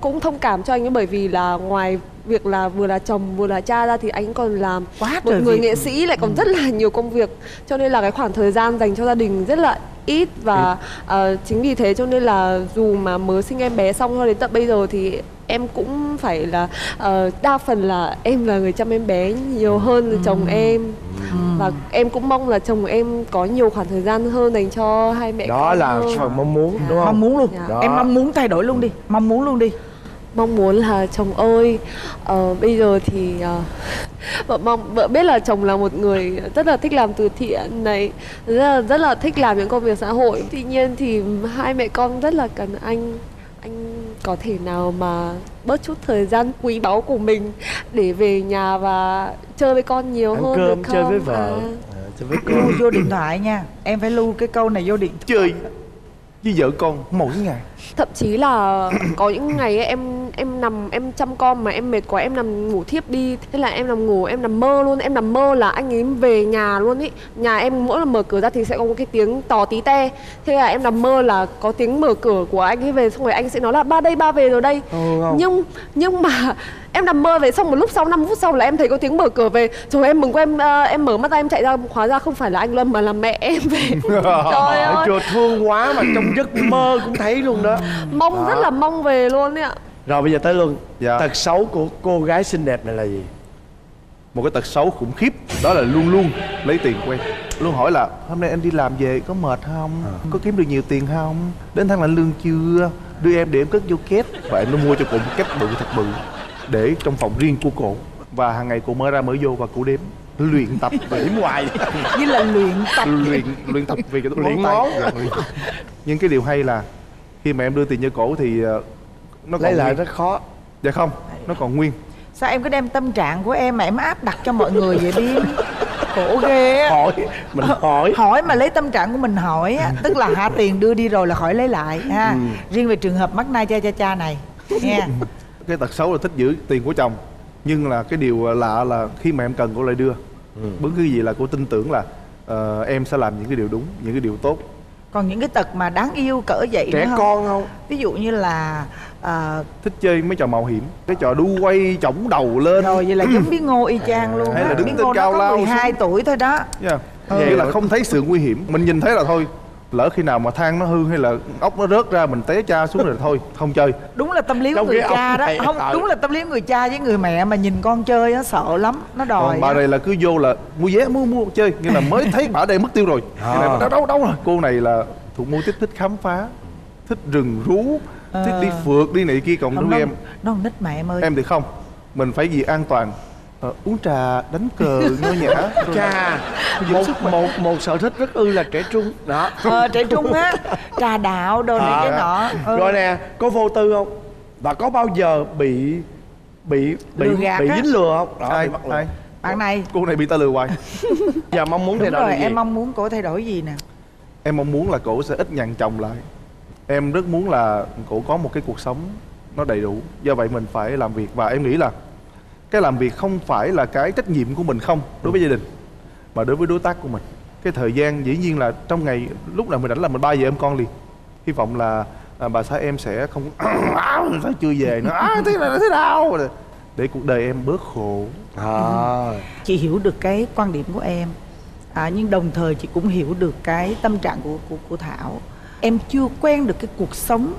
Cũng thông cảm cho anh ấy, bởi vì là ngoài việc là vừa là chồng vừa là cha ra thì anh còn làm quá một người nghệ sĩ, lại còn ừ. rất là nhiều công việc, cho nên là cái khoảng thời gian dành cho gia đình rất là ít. Và ừ. uh, chính vì thế cho nên là dù mà mới sinh em bé xong cho đến tận bây giờ thì em cũng phải là uh, đa phần là em là người chăm em bé nhiều hơn ừ. chồng em. ừ. Và em cũng mong là chồng em có nhiều khoảng thời gian hơn dành cho hai mẹ con. Đó là phần mong muốn đúng không? Mong muốn luôn. Đó. Em mong muốn thay đổi luôn đi, mong muốn luôn đi. Mong muốn là chồng ơi, uh, bây giờ thì uh, vợ mong vợ biết là chồng là một người rất là thích làm từ thiện này, rất là, rất là thích làm những công việc xã hội. Tuy nhiên thì hai mẹ con rất là cần anh. Anh có thể nào mà bớt chút thời gian quý báu của mình để về nhà và chơi với con nhiều ăn hơn cơm, được không? Chơi với vợ, à. À, chơi với con. Lưu vô điện thoại nha, em phải lưu cái câu này vô điện thoại. Chơi với vợ con mỗi ngày. Thậm chí là có những ngày ấy, em em nằm em chăm con mà em mệt quá em nằm ngủ thiếp đi. Thế là em nằm ngủ, em nằm mơ luôn, em nằm mơ là anh ấy về nhà luôn ý. Nhà em mỗi lần mở cửa ra thì sẽ có cái tiếng tò tí te. Thế là em nằm mơ là có tiếng mở cửa của anh ấy về, xong rồi anh sẽ nói là ba đây, ba về rồi đây. Ừ, nhưng nhưng mà em nằm mơ về, xong một lúc sau năm phút sau là em thấy có tiếng mở cửa về. Trời em mừng quá, em em mở mắt ra em chạy ra, hóa ra không phải là anh Lâm mà là mẹ em về. Trời ơi. Trời thương quá mà trong giấc mơ cũng thấy luôn đó. Mong đó. Rất là mong về luôn đấy ạ. Rồi bây giờ tới luôn. Dạ. Tật xấu của cô gái xinh đẹp này là gì? Một cái tật xấu khủng khiếp. Đó là luôn luôn lấy tiền của em. Luôn hỏi là hôm nay em đi làm về có mệt không? À. Có kiếm được nhiều tiền không? Đến tháng lãnh lương chưa? Đưa em để em cất vô két. Và em nó mua cho cụ một két bự thật bự, để trong phòng riêng của cổ. Và hàng ngày cụ mở ra mở vô và cụ đếm. Luyện tập đếm hoài. Như là luyện tập. Luyện, luyện tập vì cái luyện ngón. Nhưng cái điều hay là khi mà em đưa tiền cho cổ thì nó còn lấy lại nguyên. Rất khó. Dạ không, nó còn nguyên. Sao em cứ đem tâm trạng của em mà em áp đặt cho mọi người vậy đi? Khổ ghê. Hỏi, mình hỏi. Hỏi mà lấy tâm trạng của mình hỏi á. Tức là hạ tiền đưa đi rồi là khỏi lấy lại ha. Ừ. Riêng về trường hợp mắc nai cha cha cha này nha. Cái tật xấu là thích giữ tiền của chồng. Nhưng là cái điều lạ là khi mà em cần cô lại đưa. Ừ. Bất cứ gì là cô tin tưởng là uh, em sẽ làm những cái điều đúng, những cái điều tốt. Còn những cái tật mà đáng yêu cỡ vậy trẻ không? Con không? Ví dụ như là à... thích chơi mấy trò mạo hiểm, cái trò đu quay chổng đầu lên. Rồi vậy là giống bí ngô y chang luôn. Hay đó. Là đứng trên cao lao. mười hai tuổi thôi đó. Yeah. Ừ. Vậy là không thấy sự nguy hiểm. Mình nhìn thấy là thôi. Lỡ khi nào mà thang nó hư hay là ốc nó rớt ra mình té cha xuống rồi thôi, không chơi. Đúng là tâm lý của người cha đó. Không, đúng là tâm lý người cha với người mẹ mà nhìn con chơi á sợ lắm, nó đòi. Còn bà này là cứ vô là mua vé mua mua chơi, nghĩa là mới thấy bà ở đây mất tiêu rồi. Cái này đâu đâu đâu rồi. Cô này là thuộc mô típ thích khám phá, thích rừng rú, thích đi phượt đi này kia, cộng đối với em. Nó nít mà em ơi. Em thì không. Mình phải gì an toàn. Ờ, uống trà, đánh cờ, nho nhã. Trà một, một, một sở thích rất ư là trẻ trung đó. Ờ, trẻ trung á. Trà đạo, đồ này cái nọ. Ừ. Rồi nè, có vô tư không? Và có bao giờ bị Bị bị, bị dính lừa không? Đó, ai, lừa. Ai? Bạn này. Cô này bị ta lừa hoài. Giờ mong muốn đúng thay đổi rồi, gì? Em mong muốn cổ thay đổi gì nè? Em mong muốn là cổ sẽ ít nhằn chồng lại. Em rất muốn là cổ có một cái cuộc sống nó đầy đủ. Do vậy mình phải làm việc. Và em nghĩ là cái làm việc không phải là cái trách nhiệm của mình không đối với gia đình, mà đối với đối tác của mình. Cái thời gian dĩ nhiên là trong ngày lúc nào mình rảnh là mình ba giờ em con liền. Hy vọng là à, bà xã em sẽ không à, sao chưa về nữa, à, thế là thế nào để cuộc đời em bớt khổ. À. Chị hiểu được cái quan điểm của em, à, nhưng đồng thời chị cũng hiểu được cái tâm trạng của, của, của Thảo. Em chưa quen được cái cuộc sống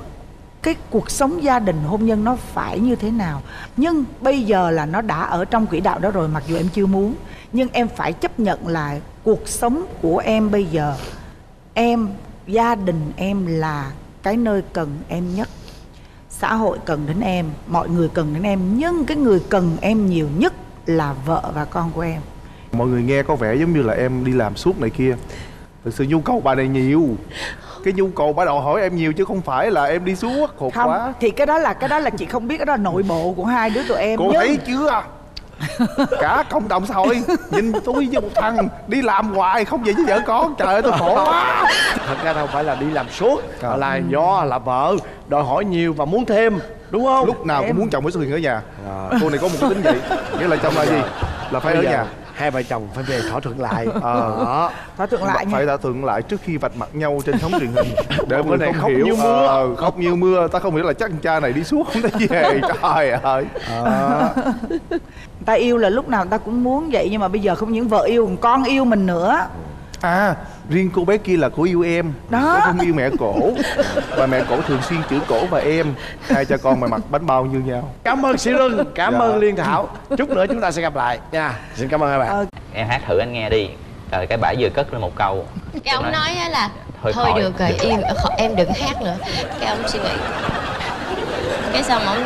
cái cuộc sống gia đình hôn nhân nó phải như thế nào. Nhưng bây giờ là nó đã ở trong quỹ đạo đó rồi, mặc dù em chưa muốn, nhưng em phải chấp nhận là cuộc sống của em bây giờ, em, gia đình em là cái nơi cần em nhất. Xã hội cần đến em, mọi người cần đến em, nhưng cái người cần em nhiều nhất là vợ và con của em. Mọi người nghe có vẻ giống như là em đi làm suốt này kia. Thực sự nhu cầu bà này nhiều, cái nhu cầu bà đòi hỏi em nhiều chứ không phải là em đi suốt hột không, quá. Thì cái đó là cái đó là chị không biết, cái đó là nội bộ của hai đứa tụi em. Cô nhưng... thấy chưa? Cả cộng đồng xã hội nhìn tôi với một thằng đi làm hoài không về với vợ con, trời ơi tôi khổ quá. Thật ra đâu phải là đi làm suốt à. Là do là vợ đòi hỏi nhiều và muốn thêm, đúng không? Lúc nào em... cũng muốn chồng với số tiền ở nhà à. Cô này có một cái tính vậy, nghĩa là chồng là gì? Là phải bây ở giờ, nhà hai vợ chồng phải về thỏa thuận lại à. Đó. Thỏa thuận lại phải thỏa thuận lại trước khi vạch mặt nhau trên sóng truyền hình để mọi người không hiểu. Như mưa. À, khóc như mưa, ta không hiểu là chắc cha này đi suốt không thấy về, trời ơi à. Ta yêu là lúc nào ta cũng muốn vậy, nhưng mà bây giờ không những vợ yêu còn con yêu mình nữa. À, riêng cô bé kia là cô yêu em đó, không yêu mẹ cổ. Và mẹ cổ thường xuyên chửi cổ và em. Hai cha con mà mặt bánh bao như nhau. Cảm ơn Sĩ Lương, cảm dạ. ơn Liên Thảo. Chút nữa chúng ta sẽ gặp lại nha. Xin cảm ơn hai bạn. ờ. Em hát thử anh nghe đi. Trời, cái bả vừa cất lên một câu. Cái ông nói, nói là thôi, thôi được rồi, em, em đừng hát nữa. Cái ông suy nghĩ. Cái xong ông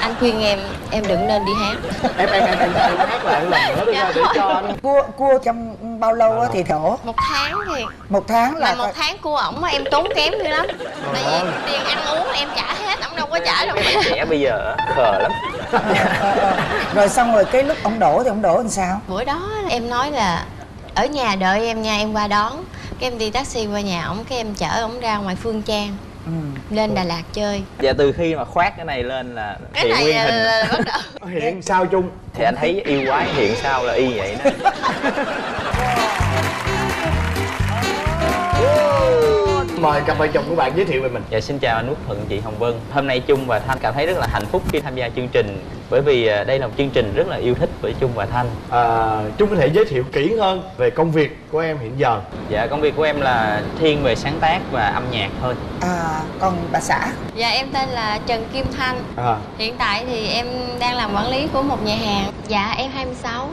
anh khuyên em, em đừng nên đi hát. Em em em, em, em hát lại một lần nữa đi ra để cho anh. Cua cua trong bao lâu à. Thì thổ? Một tháng thì. Một tháng là. Mà một tháng cua ổng em tốn kém dữ lắm. Tại vì tiền ăn uống em trả hết, ổng đâu có trả đâu. Cái trẻ bây giờ khờ lắm. Rồi xong rồi cái lúc ổng đổ thì ổng đổ làm sao? Bữa đó em nói là ở nhà đợi em nha, em qua đón. Cái em đi taxi qua nhà ổng, cái em chở ổng ra ngoài Phương Trang. Ừ. Lên Đà Lạt chơi. Và từ khi mà khoác cái này lên là cái hiện này nguyên hình là bắt đầu. Hiện sao chung thì anh thấy yêu quái, hiện sao là y vậy đó. Mời cặp vợ chồng của bạn giới thiệu về mình. Dạ, xin chào anh Nguyễn Hồng Thuận, chị Hồng Vân. Hôm nay Chung và Thanh cảm thấy rất là hạnh phúc khi tham gia chương trình, bởi vì đây là một chương trình rất là yêu thích với Chung và Thanh. À, Chung có thể giới thiệu kỹ hơn về công việc của em hiện giờ. Dạ, công việc của em là thiên về sáng tác và âm nhạc thôi. À, còn bà xã? Dạ, em tên là Trần Kim Thanh. À. Hiện tại thì em đang làm quản lý của một nhà hàng. Dạ, em hai mươi sáu.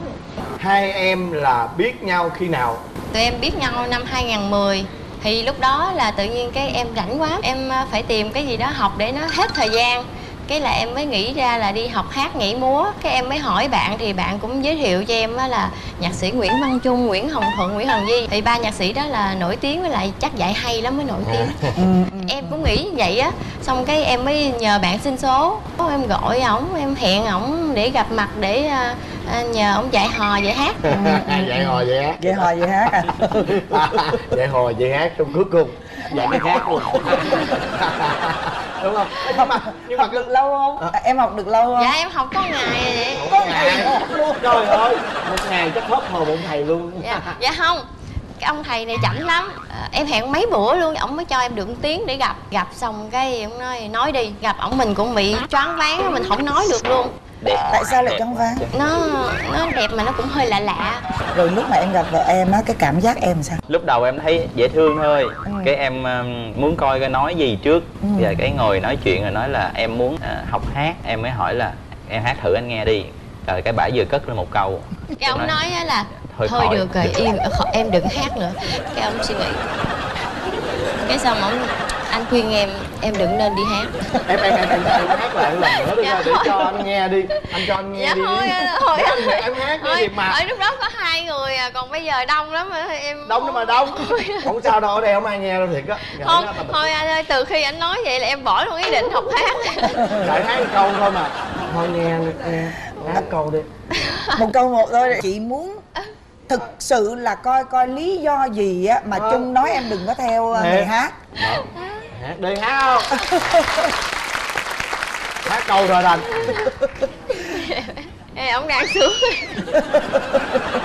Hai em là biết nhau khi nào? Tụi em biết nhau năm hai nghìn mười. Thì lúc đó là tự nhiên cái em rảnh quá, em phải tìm cái gì đó học để nó hết thời gian. Cái là em mới nghĩ ra là đi học hát nhảy múa. Cái em mới hỏi bạn thì bạn cũng giới thiệu cho em là nhạc sĩ Nguyễn Văn Trung, Nguyễn Hồng Thuận, Nguyễn Hồng Di. Thì ba nhạc sĩ đó là nổi tiếng với lại chắc dạy hay lắm mới nổi tiếng. Em cũng nghĩ vậy á. Xong cái em mới nhờ bạn xin số. Em gọi ổng, em hẹn ổng để gặp mặt để nhờ ổng dạy hò dạy hát. Dạy hò dạy hát. Dạy hò dạy hát à. Dạy hò dạy hát trong cuối cùng. Dạy nó hát luôn. Đúng không? Nhưng mà, nhưng học mà... được lâu không? À, em học được lâu không? Dạ em học có ngày. Có ngày luôn. Trời ơi, một ngày chắc hết hồ bọn thầy luôn. Dạ, dạ không, cái ông thầy này chảnh lắm. À, em hẹn mấy bữa luôn, ổng mới cho em được một tiếng để gặp. Gặp xong cái ổng nói nói đi. Gặp ổng mình cũng bị choáng váng, mình không nói được luôn. Đẹp. Tại sao lại choáng váng? Nó nó đẹp mà nó cũng hơi lạ lạ. Rồi lúc mà em gặp vợ em á, cái cảm giác em sao? Lúc đầu em thấy dễ thương thôi. Ừ. Cái em muốn coi cái nói gì trước. Ừ. Giờ cái ngồi nói chuyện rồi nói là em muốn học hát. Em mới hỏi là em hát thử anh nghe đi. Rồi cái bả vừa cất lên một câu. Cái ông nói, nói là thôi, thôi được rồi, em, em đừng hát nữa. Cái ông suy nghĩ. Cái xong ổng anh khuyên em, em đừng nên đi hát. Em em em em, em hát lại một lần nữa đi ra để cho anh nghe đi. Anh cho anh nghe dạ, đi. Dạ thôi, thôi em, em hát cái gì mà. Ở lúc đó có hai người à, còn bây giờ đông lắm em. Đông lắm mà đông. Không sao đâu, ở đây không ai nghe đâu thiệt á. Không, thôi anh ơi, từ khi anh nói vậy là em bỏ luôn ý định học hát. Lại hát một câu thôi mà. Thôi nghe, nghe hát câu đi. Một câu một thôi. Chị muốn thực sự là coi coi lý do gì á mà Chung nói em đừng có theo người hát. Đi hát không? Hát câu rồi đành. Ê, ổng đang sướng.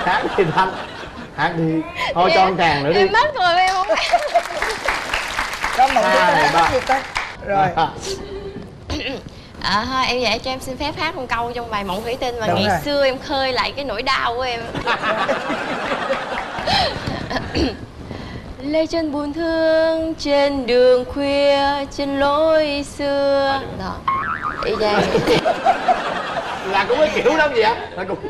Hát đi Thanh. Hát đi. Thôi em, cho con càng nữa đi. Em mất rồi em không hát. Có một đứa ta. Rồi à. À, thôi em vậy cho em xin phép hát một câu trong bài Mộng Thủy Tinh. Và ngày rồi. Xưa em khơi lại cái nỗi đau của em. Lê chân buồn thương trên đường khuya, trên lối xưa. Đó. Ý đây. Là cũng cái kiểu lắm vậy ạ.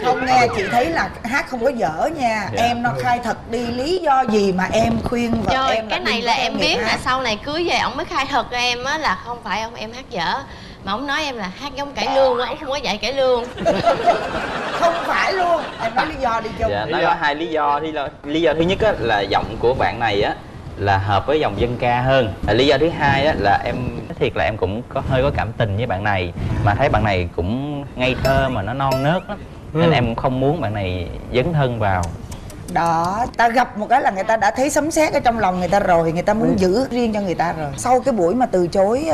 Không nghe, chị thấy là hát không có dở nha. Dạ. Em nó khai thật đi, lý do gì mà em khuyên vợ em cái này là em biết là sau này cưới về ổng mới khai thật cho em á, là không phải ông em hát dở. Mà ổng nói em là hát giống cải lương luôn, ổng không có dạy cải lương. Không phải luôn. Em nói lý do đi chung. Dạ, nó có hai lý do. Thì là lý do thứ nhất á, là giọng của bạn này á là hợp với dòng dân ca hơn. Lý do thứ hai á, là em nói thiệt là em cũng có hơi có cảm tình với bạn này. Mà thấy bạn này cũng ngây thơ mà nó non nớt lắm. Nên ừ. em cũng không muốn bạn này dấn thân vào. Đó, ta gặp một cái là người ta đã thấy sấm sét ở trong lòng người ta rồi. Người ta muốn ừ. giữ riêng cho người ta rồi. Sau cái buổi mà từ chối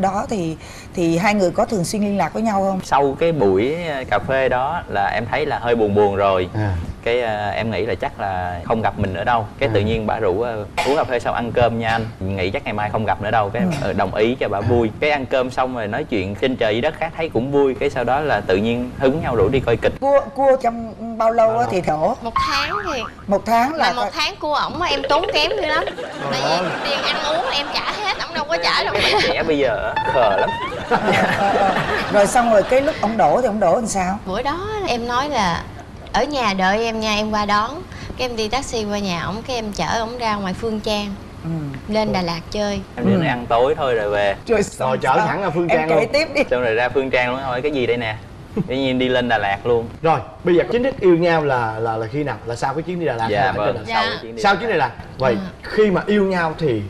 đó thì thì hai người có thường xuyên liên lạc với nhau không? Sau cái buổi cà phê đó là em thấy là hơi buồn buồn rồi à. Cái uh, em nghĩ là chắc là không gặp mình nữa đâu. Cái à. tự nhiên bà rủ uh, uống cà phê xong ăn cơm nha anh. Nghĩ chắc ngày mai không gặp nữa đâu. Cái uh, đồng ý cho bà vui. Cái ăn cơm xong rồi nói chuyện trên trời dưới đất khác thấy cũng vui. Cái sau đó là tự nhiên hứng nhau rủ đi coi kịch. Cua cua trong bao lâu, bao lâu? Thì thổ? Một tháng thì. Một tháng là. Mà một tháng cua ổng em tốn kém dữ lắm. Tại vì tiền ăn uống em trả hết, ổng đâu có trả đâu. Cái trẻ bây giờ khờ lắm. Rồi xong rồi cái lúc ổng đổ thì ổng đổ làm sao? Bữa đó em nói là ở nhà đợi em nha, em qua đón. Cái em đi taxi qua nhà ổng, cái em chở ổng ra ngoài Phương Trang ừ. lên Đà Lạt chơi. Em đi ừ. ăn tối thôi rồi về. Trời rồi chở thẳng ra Phương Trang luôn. Tiếp đi. Xong rồi ra Phương Trang luôn, hỏi cái gì đây nè. Tự nhiên đi lên Đà Lạt luôn. Rồi bây giờ chính thức yêu nhau là là là khi nào? Là sau cái chuyến đi Đà Lạt? Dạ vâng. Dạ. Sau chuyến đi Đà Lạt. Chuyến Lạt. Vậy ừ. khi mà yêu nhau thì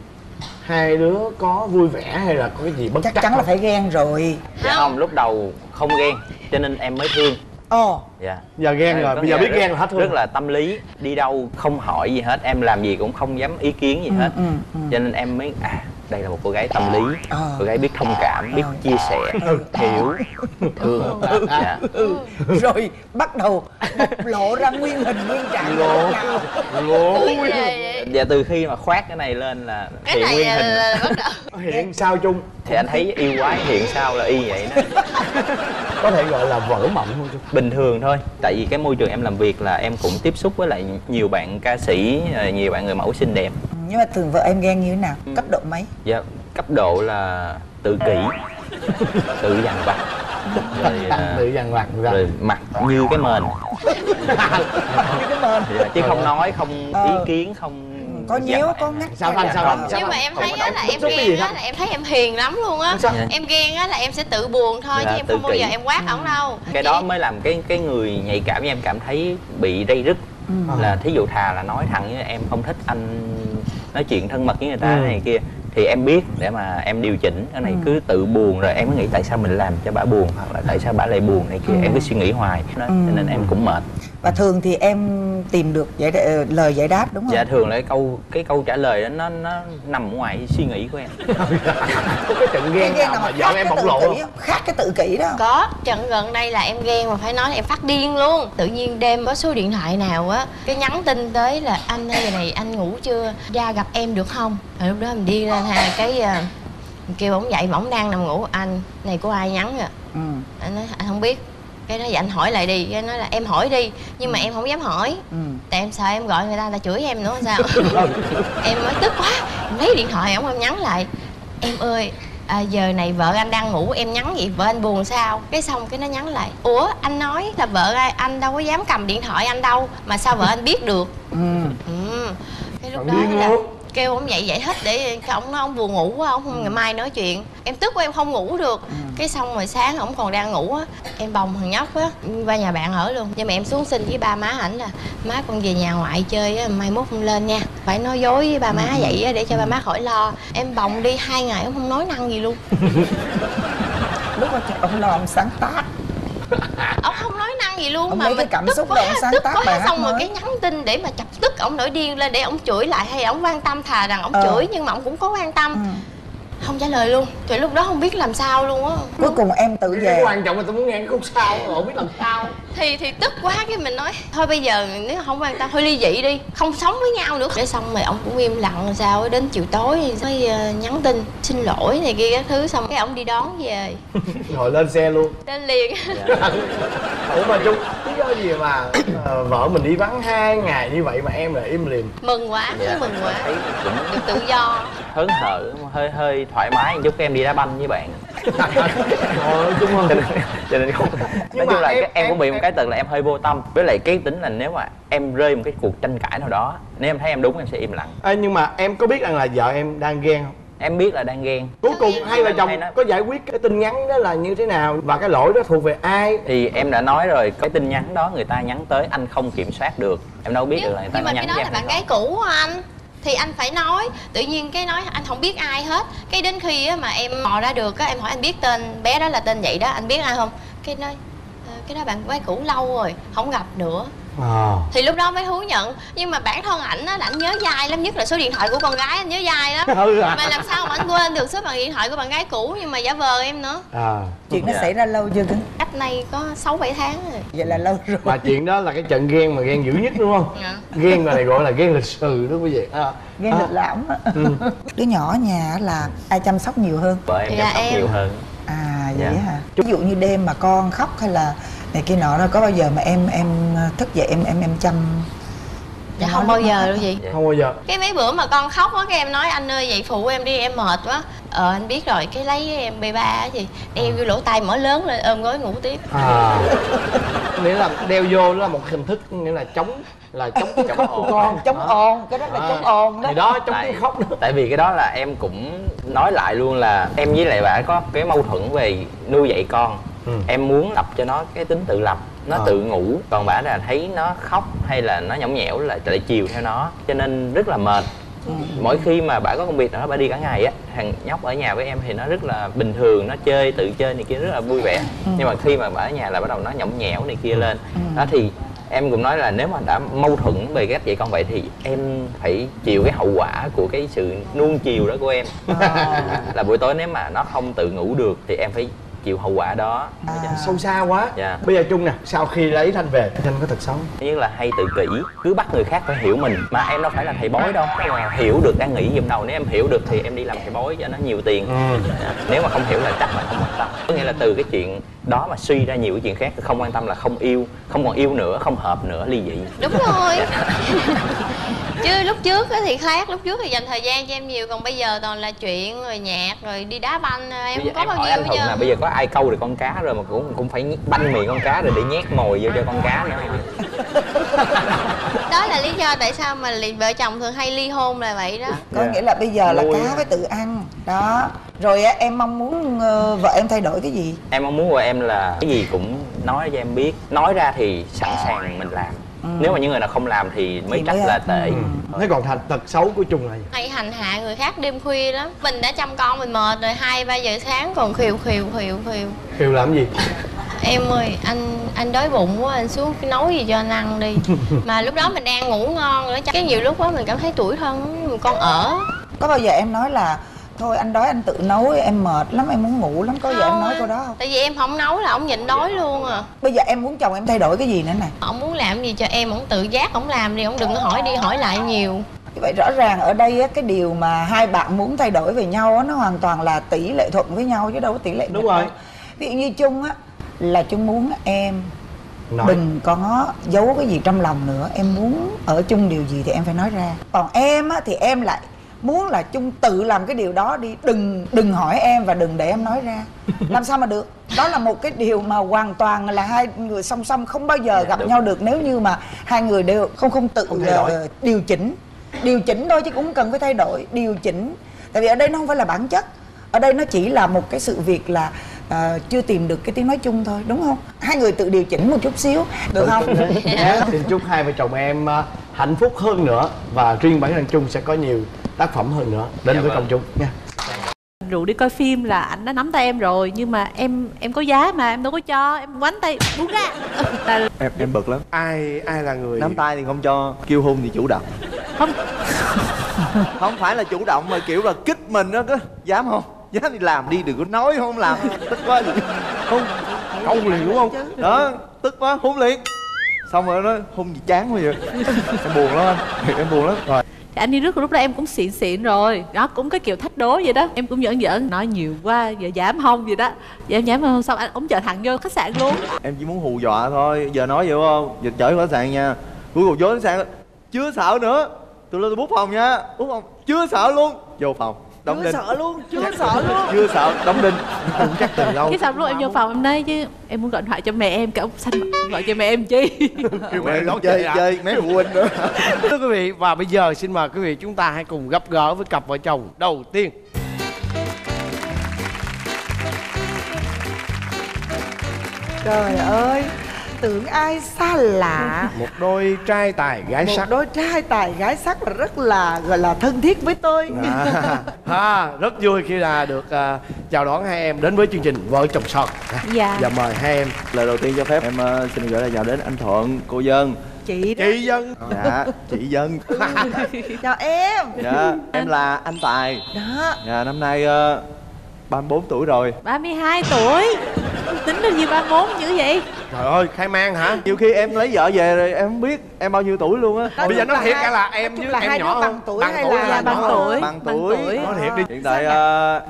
hai đứa có vui vẻ hay là có cái gì bất chắc? Chắc chắn là phải ghen rồi. Dạ không? Không, lúc đầu không ghen cho nên em mới thương. Ồ, dạ. Giờ ghen rồi, bây giờ biết rất, ghen là hết. Rất là tâm lý, đi đâu không hỏi gì hết, em làm gì cũng không dám ý kiến gì hết. Ừ, ừ, ừ. Cho nên em mới à, đây là một cô gái tâm lý, ừ. cô gái biết thông cảm, biết chia sẻ, ừ. hiểu, thương. Ừ. Dạ. Ừ. Rồi bắt đầu lộ ra nguyên hình nguyên trạng. Lộ, lộ. Dạ từ khi mà khoát cái này lên là hiện nguyên hình. Là bắt đầu. Hiện sao chung? Thì anh thấy yêu quái hiện sao là y vậy đó. Có thể gọi là vỡ mộng thôi. Bình thường thôi. Tại vì cái môi trường em làm việc là em cũng tiếp xúc với lại nhiều bạn ca sĩ, nhiều bạn người mẫu xinh đẹp. Nhưng mà thường vợ em ghen như thế nào? Ừ. Cấp độ mấy? Dạ, cấp độ là tự kỷ. Tự dằn vặt. Rồi, tự dằn vặt rồi. Rồi mặc như cái mền. Như cái mền. Dạ, chứ không nói, không ý kiến, không... Có nhíu, có ngắt. Sao anh, sao anh? Nhưng mà em thấy á là em ghen á là em thấy em hiền lắm luôn á. Em ghen á là em sẽ tự buồn thôi chứ em không bao giờ em quát ổng đâu. Cái đó mới làm cái cái người nhạy cảm như em cảm thấy bị dây rứt. Là thí dụ thà là nói thẳng như em không thích anh nói chuyện thân mật với người ta này kia thì em biết để mà em điều chỉnh cái này. Ừ. Cứ tự buồn rồi em mới nghĩ tại sao mình làm cho bả buồn hoặc là tại sao bả lại buồn này kia. Ừ. Em cứ suy nghĩ hoài đó. Ừ. Cho nên em cũng mệt. Và thường thì em tìm được giải lời giải đáp đúng không? Dạ thường là cái câu cái câu trả lời đó nó nó nằm ngoài suy nghĩ của em. Có cái trận ghen nào mà vợ em bộc lộ không? Khác cái tự kỷ đó. Có trận gần đây là em ghen mà phải nói em phát điên luôn. Tự nhiên đêm có số điện thoại nào á cái nhắn tin tới là anh ơi giờ này anh ngủ chưa, ra gặp em được không? Rồi lúc đó mình đi ra hai cái uh, kêu ổng dậy mà ổng đang nằm ngủ. Anh này của ai nhắn rồi? Ừ. Anh nói anh không biết. Cái nói vậy anh hỏi lại đi. Cái nói là em hỏi đi. Nhưng mà em không dám hỏi. Ừ. Tại em sợ em gọi người ta ta chửi em nữa sao. Em mới tức quá em lấy điện thoại ổng em nhắn lại em ơi à, giờ này vợ anh đang ngủ em nhắn vậy vợ anh buồn sao. Cái xong cái nó nhắn lại ủa anh nói là vợ anh đâu có dám cầm điện thoại anh đâu mà sao vợ anh biết được. Ừ. Ừ. Cái lúc đó là kêu ổng dậy dậy hết để ổng nó ổng buồn ngủ quá ổng không ngày mai nói chuyện. Em tức quá em không ngủ được. Ừ. Cái xong rồi sáng ổng còn đang ngủ á em bồng thằng nhóc á qua nhà bạn ở luôn. Nhưng mà em xuống xin với ba má ảnh là má con về nhà ngoại chơi á mai mốt không lên nha, phải nói dối với ba má vậy á để cho ba má khỏi lo. Em bồng đi hai ngày ổng không nói năng gì luôn. Lúc mà ổng lo ổng sáng tác ổng không nói năng gì luôn ông mà mình cảm xúc động sáng tác bài xong rồi cái nhắn tin để mà chọc tức ổng nổi điên lên để ổng chửi lại hay ổng quan tâm. Thà rằng ổng ờ. chửi nhưng mà ổng cũng có quan tâm. Ừ. Không trả lời luôn. Trời, lúc đó không biết làm sao luôn á. Cuối cùng em tự về. Cái quan trọng là tôi muốn nghe cái khúc sau, không biết làm sao. Thì thì tức quá cái mình nói thôi bây giờ nếu không quan tâm thôi ly dị đi, không sống với nhau nữa. Để xong rồi ông cũng im lặng sao, đến chiều tối mới nhắn tin xin lỗi này kia các thứ, xong cái ông đi đón về. Rồi lên xe luôn. Lên liền. Dạ. Ủa mà Trung, lý do gì mà uh, vợ mình đi vắng hai ngày như vậy mà em lại im liền? Mừng quá, dạ, thấy mừng quá. Thấy cũng được tự do. Hớn hở, hơi hơi thoải mái giúp em đi đá banh với bạn. Ờ, đúng không? Cho nên không. Nói chung là em, cái, em, em cũng bị một cái tật là em hơi vô tâm. Với lại cái tính là nếu mà em rơi một cái cuộc tranh cãi nào đó, nếu em thấy em đúng em sẽ im lặng. À, nhưng mà em có biết rằng là vợ em đang ghen không? Em biết là đang ghen. Cuối cùng hai vợ chồng có giải quyết cái tin nhắn đó là như thế nào? Và cái lỗi đó thuộc về ai? Thì em đã nói rồi, cái tin nhắn đó người ta nhắn tới anh không kiểm soát được. Em đâu biết nhưng, được là người ta nhắn. Nhưng mà cái đó là bạn gái cũ của anh thì anh phải nói, tự nhiên cái nói anh không biết ai hết. Cái đến khi mà em mò ra được, em hỏi anh biết tên bé đó là tên vậy đó, anh biết ai không? Cái nói cái đó bạn gái cũ lâu rồi, không gặp nữa. À. Thì lúc đó mới thú nhận. Nhưng mà bản thân ảnh á, là ảnh nhớ dai lắm. Nhất là số điện thoại của con gái anh nhớ dai lắm. Ừ à. Mà làm sao mà anh quên được số điện thoại của bạn gái cũ. Nhưng mà giả vờ em nữa. À. Chuyện nó dạ. xảy ra lâu chưa cưng? Cách nay có sáu bảy tháng rồi. Vậy là lâu rồi. Mà chuyện đó là cái trận ghen mà ghen dữ nhất đúng không? Dạ. Ghen mà này gọi là ghen lịch sự đúng không vậy? À. Ghen à. lịch lãm á. Ừ. Đứa nhỏ ở nhà là ai chăm sóc nhiều hơn? Vợ em chăm sóc em. nhiều hơn. À vậy dạ. hả? Ví dụ như đêm mà con khóc hay là này kia nọ đó, có bao giờ mà em em thức dậy em em em chăm? Dạ không bao giờ đâu chị. Không bao giờ. Cái mấy bữa mà con khóc á, cái em nói anh ơi vậy phụ em đi em mệt quá. Ờ anh biết rồi, cái lấy em bê ba á chị, đeo vô lỗ tai mở lớn lên ôm gối ngủ tiếp. À. Nghĩa là đeo vô đó là một hình thức, nghĩa là chống là chống chống ồn. Con chống ồn, cái đó là chống ồn đó. Thì đó chống cái khóc đó. Tại vì cái đó là em cũng nói lại luôn là em với lại bạn có cái mâu thuẫn về nuôi dạy con. Ừ. Em muốn tập cho nó cái tính tự lập, nó à. tự ngủ. Còn bả là thấy nó khóc hay là nó nhõng nhẽo là lại chiều theo nó, cho nên rất là mệt. Ừ. Mỗi khi mà bả có công việc đó, bả đi cả ngày á, thằng nhóc ở nhà với em thì nó rất là bình thường, nó chơi tự chơi này kia rất là vui vẻ. Ừ. Nhưng mà khi mà bả ở nhà là bắt đầu nó nhõng nhẽo này kia lên. Ừ. Đó thì em cũng nói là nếu mà đã mâu thuẫn về cách dạy con vậy thì em phải chịu cái hậu quả của cái sự nuông chiều đó của em. À. Là buổi tối nếu mà nó không tự ngủ được thì em phải chịu hậu quả đó. À. Sâu xa quá. Dạ. Bây giờ Trung nè, sau khi lấy Thanh về, Thanh có thật sống? Thứ nhất là hay tự kỷ, cứ bắt người khác phải hiểu mình. Mà em đâu phải là thầy bói đâu, mà hiểu được đang nghĩ gì đầu. Nếu em hiểu được thì em đi làm thầy bói cho nó nhiều tiền. Ừ. Dạ. Nếu mà không hiểu là chắc là không quan tâm. Có nghĩa là từ cái chuyện đó mà suy ra nhiều cái chuyện khác. Không quan tâm là không yêu, không còn yêu nữa, không hợp nữa, ly dị. Đúng rồi. Dạ. Chứ lúc trước thì khác, lúc trước thì dành thời gian cho em nhiều, còn bây giờ toàn là chuyện rồi nhạc rồi đi đá banh. Em không có bao nhiêu bây giờ. Bây giờ có ai câu được con cá rồi mà cũng cũng phải banh miệng con cá rồi để nhét mồi vô cho con cá nữa. Đó là lý do tại sao mà vợ chồng thường hay ly hôn là vậy đó. Có nghĩa là bây giờ là cá phải tự ăn đó. Rồi em mong muốn vợ em thay đổi cái gì? Em mong muốn vợ em là cái gì cũng nói cho em biết, nói ra thì sẵn sàng mình làm. Ừ. Nếu mà những người nào không làm thì mới chắc là tệ. Ừ. Thế còn thành tật xấu của Trung là gì? Hay hành hạ người khác đêm khuya lắm. Mình đã chăm con mình mệt rồi, hai ba giờ sáng còn khều khều khều khều. Khều làm gì? Em ơi, anh anh đói bụng quá, anh xuống nấu gì cho anh ăn đi. Mà lúc đó mình đang ngủ ngon nữa. Cái nhiều lúc đó mình cảm thấy tủi thân, mình con ở. Có bao giờ em nói là thôi anh đói anh tự nấu, em mệt lắm, em muốn ngủ lắm, có giờ em nói câu đó không? Tại vì em không nấu là ông nhịn đói luôn à. Bây giờ em muốn chồng em thay đổi cái gì nữa nè? Ông muốn làm gì cho em, ông tự giác, ông làm đi, ông đừng có hỏi đi hỏi lại nhiều. Như vậy rõ ràng ở đây á, cái điều mà hai bạn muốn thay đổi về nhau á, nó hoàn toàn là tỷ lệ thuận với nhau chứ đâu có tỷ lệ. Đúng rồi. Đâu. Ví dụ như Chung á, là Chung muốn em nói. Đừng có giấu cái gì trong lòng nữa, em muốn ở chung điều gì thì em phải nói ra. Còn em á, thì em lại muốn là Chung tự làm cái điều đó đi, đừng đừng hỏi em và đừng để em nói ra. Làm sao mà được? Đó là một cái điều mà hoàn toàn là hai người song song không bao giờ gặp đúng. nhau được nếu như mà hai người đều không không tự không uh, điều chỉnh. Điều chỉnh thôi chứ cũng cần phải thay đổi, điều chỉnh. Tại vì ở đây nó không phải là bản chất. Ở đây nó chỉ là một cái sự việc là uh, chưa tìm được cái tiếng nói chung thôi, đúng không? Hai người tự điều chỉnh một chút xíu, được không? Xin chúc hai vợ chồng em hạnh phúc hơn nữa và riêng bản thân Chung sẽ có nhiều tác phẩm hơn nữa đến dạ với vâng. công chúng nha. Rượu đi coi phim là anh đã nắm tay em rồi, nhưng mà em em có giá mà em đâu có cho, em quánh tay buông ra. em em bực lắm. Ai ai là người nắm tay thì không cho, kêu hôn thì chủ động. Không. Không phải là chủ động mà kiểu là kích mình đó, cứ dám không? Dám đi làm đi, đừng có nói không làm. Tức quá liền. Không, không liền đúng không? Đó, tức quá, hôn liền. Xong rồi nó hôn gì chán quá vậy. Em buồn lắm anh, em buồn lắm. Rồi thì anh đi rước lúc đó em cũng xịn xịn rồi. Đó, cũng cái kiểu thách đố vậy đó. Em cũng giỡn giỡn, nói nhiều quá, giờ giảm không gì đó. Giờ em giảm không, xong anh ống chở thẳng vô khách sạn luôn. Em chỉ muốn hù dọa thôi, giờ nói vậy không? Giờ chở vô khách sạn nha. Cuối cùng vô khách sạn, chưa sợ nữa. Tụi lên tôi bút phòng nha, bút phòng, chưa sợ luôn. Vô phòng, đóng đinh. Chưa sợ luôn, chưa sợ luôn. Chưa sợ, đóng đinh. Không chắc từ lâu. Cái xong lúc em vô phòng em nói chứ em muốn gọi điện thoại cho mẹ em, cả ông xanh gọi cho mẹ em chi. Kêu mẹ nó chơi à? Chơi mấy phụ huynh nữa. Thưa quý vị, và bây giờ xin mời quý vị chúng ta hãy cùng gặp gỡ với cặp vợ chồng đầu tiên. Trời ơi, tưởng ai xa lạ. Một đôi trai tài gái sắc. Một đôi trai tài gái sắc và rất là gọi là thân thiết với tôi à. À, rất vui khi là được uh, chào đón hai em đến với chương trình Vợ Chồng Son. Dạ. Và mời hai em. Lời đầu tiên cho phép em uh, xin gửi lời chào đến anh Thuận, cô Dân. Chị đó. Chị Dân. Dạ, chị Dân. Chào em. Dạ, em là anh Tài. Đó. Dạ, năm nay uh, ba mươi bốn tuổi rồi. Ba mươi hai tuổi. Tính bao nhiêu ba mươi bốn như vậy? Trời ơi, khai mang hả? Nhiều khi em lấy vợ về rồi em không biết em bao nhiêu tuổi luôn á. Bây giờ nói thiệt cả là em với em nhỏ bằng tuổi hay là bằng tuổi? Bằng tuổi. Nói thiệt đi. Hiện tại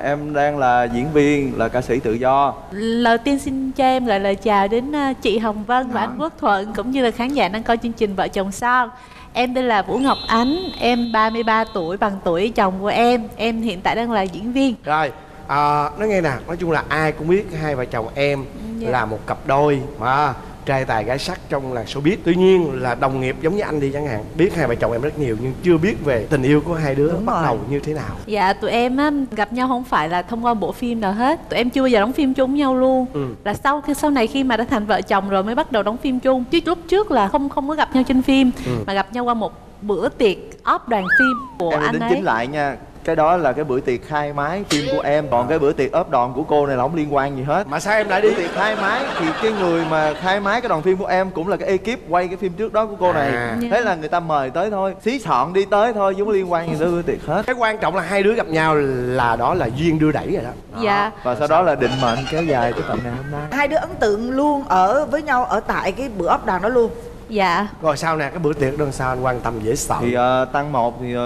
em đang là diễn viên, là ca sĩ tự do. Lời tiên xin cho em gửi lời chào đến chị Hồng Vân và anh Quốc Thuận, cũng như là khán giả đang coi chương trình Vợ Chồng Son. Em tên là Vũ Ngọc Ánh, em ba mươi ba tuổi, bằng tuổi chồng của em. Em hiện tại đang là diễn viên. Rồi. À, nói nghe nè, nói chung là ai cũng biết hai vợ chồng em yeah. là một cặp đôi mà trai tài gái sắc trong làng showbiz. Tuy nhiên là đồng nghiệp giống như anh đi chẳng hạn, biết hai vợ chồng em rất nhiều nhưng chưa biết về tình yêu của hai đứa Đúng bắt rồi. Đầu như thế nào. Dạ, tụi em á, gặp nhau không phải là thông qua bộ phim nào hết. Tụi em chưa bao giờ đóng phim chung nhau luôn. Ừ. Là sau khi sau này khi mà đã thành vợ chồng rồi mới bắt đầu đóng phim chung. Chứ lúc trước là không không có gặp nhau trên phim ừ. mà gặp nhau qua một bữa tiệc off đoàn phim của em anh tính ấy. Chính lại nha. Cái đó là cái bữa tiệc khai mái phim của em. Còn cái bữa tiệc ốp đòn của cô này là không liên quan gì hết. Mà sao em lại đi tiệc khai mái? Thì cái người mà khai mái cái đoàn phim của em cũng là cái ekip quay cái phim trước đó của cô này à. Thế là người ta mời tới thôi. Xí xọn đi tới thôi chứ không liên quan gì tới bữa tiệc hết. Cái quan trọng là hai đứa gặp nhau là đó là duyên đưa đẩy rồi đó, đó. Dạ. Và sau đó là định mệnh kéo dài tới tận ngày hôm nay. Hai đứa ấn tượng luôn ở với nhau ở tại cái bữa ốp đòn đó luôn. Dạ. Rồi sao nè, cái bữa tiệc đó sao anh quan tâm dễ sợ? Thì uh, tăng một thì uh,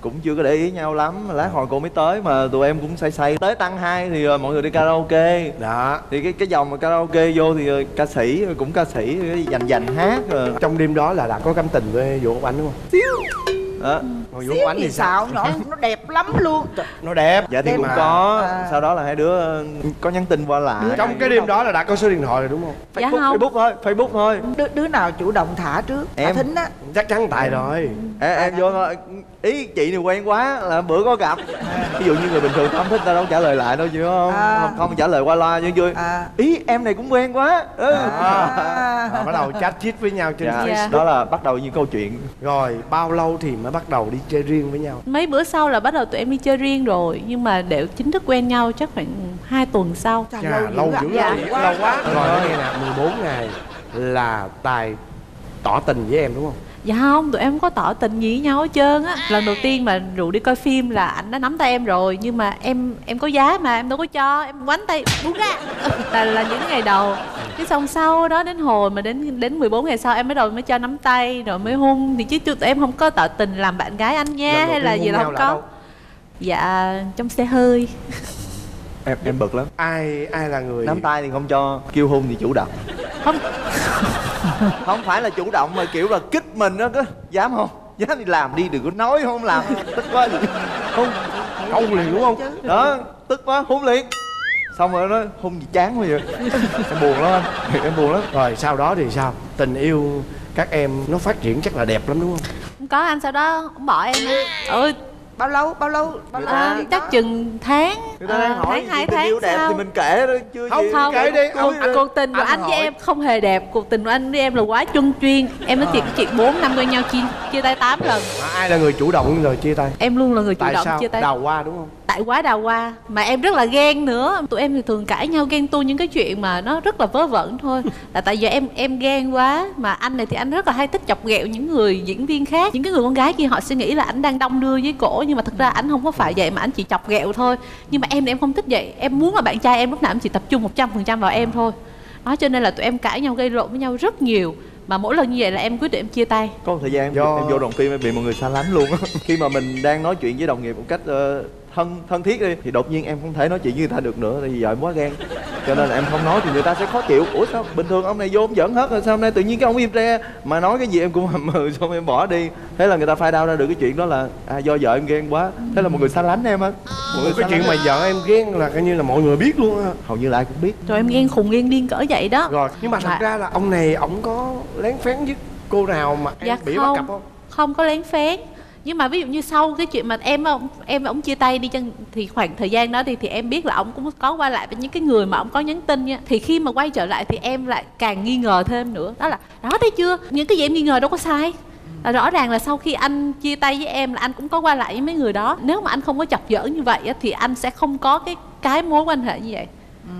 cũng chưa có để ý nhau lắm. Lát hồi cô mới tới mà tụi em cũng say say. Tới tăng hai thì uh, mọi người đi karaoke. Đó. Thì cái cái dòng mà karaoke vô thì uh, ca sĩ, cũng ca sĩ, dành dành hát uh. Trong đêm đó là đã có cảm tình với Vũ Ngọc Ánh đúng không? Xíu. Đó. Còn Vũ Ngọc Ánh thì sao? Nó, nó đẹp lắm luôn. Nó đẹp. Dạ thì đẹp cũng mà. Có à. Sau đó là hai đứa có nhắn tin qua lại. Trong cái đêm không? Đó là đã có số điện thoại rồi đúng không? Dạ Facebook, không. Facebook thôi, Facebook thôi. Đứa, đứa nào chủ động thả trước? Em. Thả Thính á. Chắc chắn Tài rồi. Ừ. Em, em vô thôi. Ý chị này quen quá là bữa có gặp. Ví dụ như người bình thường không thích ta đâu trả lời lại đâu chứ không? À. Không, không trả lời qua loa nhưng vui. À. Ý em này cũng quen quá. Ừ. À. À. À. Bắt đầu chat chít với nhau trên dạ. Facebook. Đó là bắt đầu những câu chuyện. Rồi bao lâu thì mới bắt đầu đi chơi riêng với nhau? Mấy bữa sau là bắt đầu tụi em đi chơi riêng rồi. Nhưng mà để chính thức quen nhau chắc khoảng hai tuần sau. Chà, lâu, lâu dữ dạ. Lâu quá, lâu quá. Rồi nói nghe nè, mười bốn ngày là Tài tỏ tình với em đúng không? Dạ không, tụi em không có tỏ tình gì với nhau hết trơn á. Lần đầu tiên mà rượu đi coi phim là ảnh đã nắm tay em rồi. Nhưng mà em em có giá mà em đâu có cho. Em quánh tay buông ra là, là những ngày đầu. Cái xong sau đó đến hồi mà đến đến mười bốn ngày sau em mới đầu mới cho nắm tay. Rồi mới hôn thì chứ tụi em không có tỏ tình làm bạn gái anh nha. Hay là gì là không có đâu? Dạ trong xe hơi. Em em bực lắm. Ai ai là người nắm tay thì không cho, kêu hôn thì chủ động. Không không phải là chủ động mà kiểu là kích mình đó, cứ dám không, dám đi làm đi, đừng có nói không làm. Tức quá liền. Không, không liền đúng không? Đó, tức quá hôn liền. Xong rồi nó hôn gì chán quá vậy. Em buồn lắm anh, em buồn lắm. Rồi sau đó thì sao? Tình yêu các em nó phát triển chắc là đẹp lắm đúng không? Không có anh, sau đó ông bỏ em á. Ừ, Bao lâu? Bao lâu? Bao lâu? À, chắc đó. Chừng tháng à, hỏi tháng hai tháng đẹp sau. Thì mình kể đó, chưa không, gì không, kể đi. Không, à, cuộc tình của anh, anh với em không hề đẹp. Cuộc tình của anh với em là quá chung chuyên. Em nói chuyện cái chuyện bốn năm quen nhau chia chia tay tám lần. À, ai là người chủ động rồi chia tay? Em luôn là người chủ tại động sao? Chia tay. Đào hoa đúng không? Tại quá đào hoa mà em rất là ghen nữa. Tụi em thì thường cãi nhau ghen tu những cái chuyện mà nó rất là vớ vẩn thôi. Là tại giờ em em ghen quá, mà anh này thì anh rất là hay thích chọc ghẹo những người diễn viên khác. Những cái người con gái kia họ suy nghĩ là anh đang đong đưa với cổ, nhưng mà thật ra anh không có phải vậy, mà anh chỉ chọc ghẹo thôi. Nhưng mà em thì em không thích vậy. Em muốn là bạn trai em lúc nào em chỉ tập trung một trăm phần trăm vào em thôi. Đó, cho nên là tụi em cãi nhau gây lộn với nhau rất nhiều. Mà mỗi lần như vậy là em quyết định em chia tay. Có một thời gian em, Do... em vô đoàn phim em bị mọi người xa lánh luôn. Khi mà mình đang nói chuyện với đồng nghiệp một cách uh, thân thân thiết đi, thì đột nhiên em không thể nói chuyện với người ta được nữa. Tại vì giờ em quá ghen, cho nên là em không nói thì người ta sẽ khó chịu. Ủa sao bình thường ông này vô ông giỡn hết rồi, sao hôm nay tự nhiên cái ông im re mà nói cái gì em cũng hầm hừ, xong em bỏ đi. Thế là người ta phai đau ra được cái chuyện đó là à, do vợ em ghen quá. Thế là mọi người xa lánh em á. Cái chuyện mà vợ em ghen là coi như là mọi người biết luôn á, hầu như là ai cũng biết. Rồi em ghen khùng ghen điên cỡ vậy đó. Rồi nhưng mà thật ra là ông này ổng có lén phén với cô nào mà em dạ bị không, bắt cặp không? Không có lén phén. Nhưng mà ví dụ như sau cái chuyện mà em em ổng chia tay đi chăng thì khoảng thời gian đó thì thì em biết là ổng cũng có qua lại với những cái người mà ổng có nhắn tin nha. Thì khi mà quay trở lại thì em lại càng nghi ngờ thêm nữa. Đó là đó, thấy chưa, những cái gì em nghi ngờ đâu có sai. Là rõ ràng là sau khi anh chia tay với em là anh cũng có qua lại với mấy người đó. Nếu mà anh không có chọc giỡn như vậy thì anh sẽ không có cái cái mối quan hệ như vậy.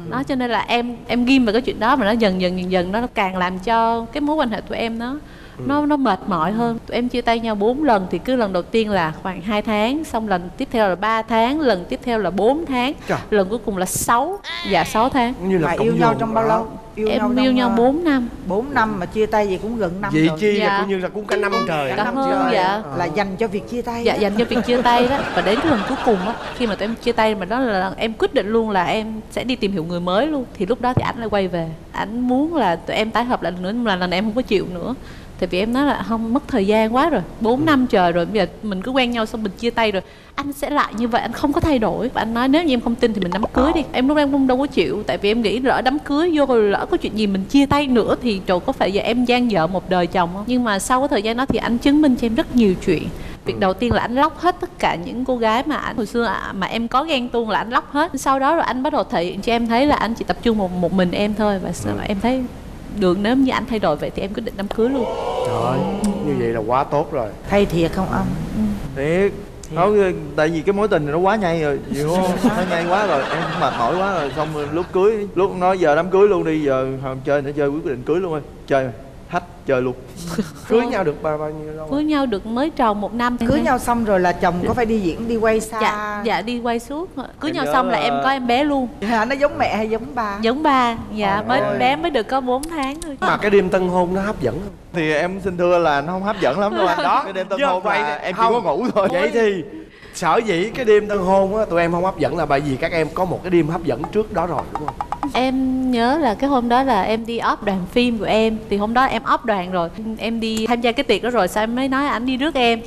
Nó ừ. cho nên là em em ghim vào cái chuyện đó, mà nó dần dần dần dần nó càng làm cho cái mối quan hệ tụi em nó Ừ. Nó nó mệt mỏi hơn. Tụi em chia tay nhau bốn lần, thì cứ lần đầu tiên là khoảng hai tháng, xong lần tiếp theo là ba tháng, lần tiếp theo là bốn tháng, Trời. lần cuối cùng là sáu. Dạ sáu tháng. Như là mà yêu nhau trong bao lâu? Yêu em nhau yêu nhau bốn năm. Bốn năm mà chia tay vậy cũng gần năm vậy rồi. Chi dạ. là cũng như là cũng cả năm trời. Cả năm hơn trời. Dạ. Là dành cho việc chia tay. Dạ đó. Dành cho việc chia tay đó. Và đến cái lần cuối cùng á, khi mà tụi em chia tay mà đó là em quyết định luôn là em sẽ đi tìm hiểu người mới luôn. Thì lúc đó thì ảnh lại quay về, ảnh muốn là tụi em tái hợp lại nữa, nhưng mà lần này em không có chịu nữa. Tại vì em nói là không, mất thời gian quá rồi, bốn năm trời rồi, bây giờ mình cứ quen nhau xong mình chia tay rồi anh sẽ lại như vậy, anh không có thay đổi. Và anh nói nếu như em không tin thì mình đám cưới đi. Em lúc em cũng đâu có chịu, tại vì em nghĩ lỡ đám cưới vô rồi lỡ có chuyện gì mình chia tay nữa thì trời, có phải giờ em gian vợ một đời chồng không? Nhưng mà sau cái thời gian đó thì anh chứng minh cho em rất nhiều chuyện. Việc đầu tiên là anh lóc hết tất cả những cô gái mà anh hồi xưa à, mà em có ghen tuông là anh lóc hết. Sau đó rồi anh bắt đầu thể hiện cho em thấy là anh chỉ tập trung một, một mình em thôi. Và sau đó em thấy được, nếu như anh thay đổi vậy thì em quyết định đám cưới luôn. Trời ơi, như vậy là quá tốt rồi. Thay thiệt không ông? Ừ. Thiệt. Không, tại vì cái mối tình này nó quá nhây rồi, hiểu không? Nó nhây quá rồi, em mệt mỏi quá rồi. Xong rồi, lúc cưới, lúc nói giờ đám cưới luôn đi, giờ không chơi nữa, chơi quyết định cưới luôn ơi. Chơi thách chơi luôn. Cưới nhau được bao bao nhiêu lâu? Cưới nhau được mới tròn một năm. Cưới nhau xong rồi là chồng dạ. có phải đi diễn đi quay xa? Dạ, dạ đi quay suốt. Cưới em nhau xong là... là em có em bé luôn. Dạ, nó giống mẹ hay giống ba? Giống ba. Dạ, Ôi mới ơi. bé mới được có bốn tháng thôi. Mà cái đêm tân hôn nó hấp dẫn không? Thì em xin thưa là nó không hấp dẫn lắm đâu anh. Đó, cái đêm tân hôn vậy là em chỉ có ngủ thôi. Vậy thì sở dĩ cái đêm tân hôn á tụi em không hấp dẫn là bởi vì các em có một cái đêm hấp dẫn trước đó rồi đúng không? Em nhớ là cái hôm đó là em đi off đoàn phim của em. Thì hôm đó em off đoàn rồi, em đi tham gia cái tiệc đó rồi, sao em mới nói anh đi rước em.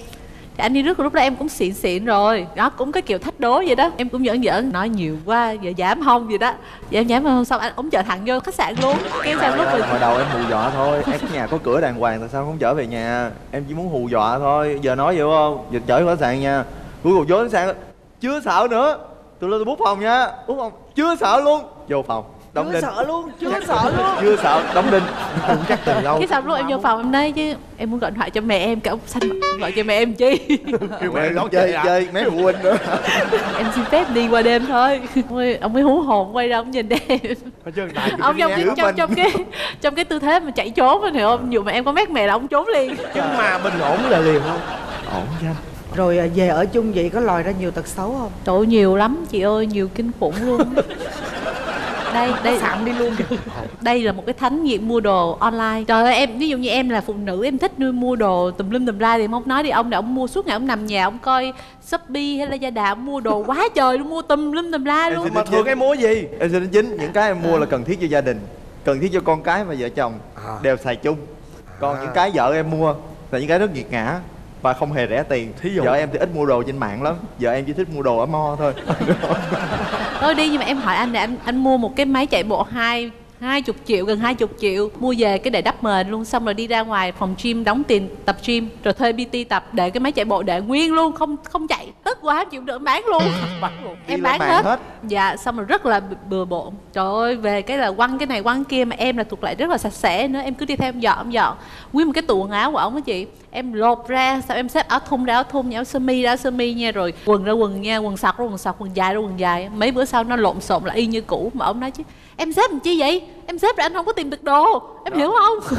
Thì anh đi rước lúc đó em cũng xịn xịn rồi. Đó, cũng cái kiểu thách đố vậy đó. Em cũng giỡn giỡn, nói nhiều quá, giờ dám không gì đó. Giờ em dám không, xong anh ống chở thẳng vô khách sạn luôn. Em sao lúc rồi hồi đầu em hù dọa thôi. Em cái nhà có cửa đàng hoàng, tại sao không trở về nhà? Em chỉ muốn hù dọa thôi. Giờ nói vậy không? Giờ chở vô khách sạn nha. Cuối cùng vô khách sạn, chưa sợ nữa. Tụi lên tôi bút phòng nha, bút phòng. Chưa sợ luôn. Vô phòng. Đóng chưa sợ luôn, chưa chắc sợ luôn. Chưa sợ, đóng đinh. Không chắc từ lâu. Cái xong lúc em vô phòng em nói chứ em muốn gọi điện thoại cho mẹ em, cả ông xanh gọi cho mẹ em chi. Kêu mẹ nó chơi à? Chơi mấy phụ huynh nữa. Em xin phép đi qua đêm thôi. Ông mới hú hồn quay ra ông nhìn em. Ông trong cái, trong, trong cái trong cái tư thế mà chạy trốn á, hiểu không? Dù mà em có mét mẹ là ông trốn liền. Nhưng mà bình ổn là liền không? Ổn chứ. Rồi về ở chung vậy có lòi ra nhiều tật xấu không? Trời ơi, nhiều lắm chị ơi, nhiều kinh khủng luôn. Đây, đây sạm đi luôn. Đây là một cái thánh nghiệm mua đồ online. Trời ơi em, ví dụ như em là phụ nữ, em thích nuôi mua đồ tùm lum tùm la thì em không nói đi. Ông này ông mua suốt ngày, ông nằm nhà ông coi Shopee hay là Lazada, ông mua đồ quá trời luôn, mua tùm lum tùm la luôn. Mà thường em mua gì? Em sẽ đến chính những cái em mua là cần thiết cho gia đình, cần thiết cho con cái và vợ chồng à. Đều xài chung. Còn à. Những cái vợ em mua là những cái rất nghiệt ngã và không hề rẻ tiền. Thí dụ vợ em thì ít mua đồ trên mạng lắm, vợ em chỉ thích mua đồ ở mo thôi. Thôi đi, nhưng mà em hỏi anh là anh anh mua một cái máy chạy bộ hai hai mươi triệu, gần hai mươi triệu. Mua về cái để đắp mền luôn. Xong rồi đi ra ngoài phòng gym đóng tiền tập gym. Rồi thuê pê tê tập để cái máy chạy bộ để nguyên luôn. Không không chạy, tức quá không chịu đỡ, bán luôn. Bán luôn, em bán hết. hết Dạ, xong rồi rất là bừa bộn. Trời ơi, về cái là quăng cái này quăng kia. Mà em là thuộc lại rất là sạch sẽ nữa. Em cứ đi theo em dọn, em dọn nguyên một cái tủ quần áo của ổng á chị. Em lột ra, sao em xếp áo thun ra áo thun, áo sơ mi ra áo sơ mi nha. Rồi quần ra quần nha, quần sọc ra quần sọc, quần dài ra quần dài. Mấy bữa sau nó lộn xộn là y như cũ. Mà ổng nói chứ em xếp làm chi vậy? Em xếp rồi anh không có tìm được đồ. Em đó, hiểu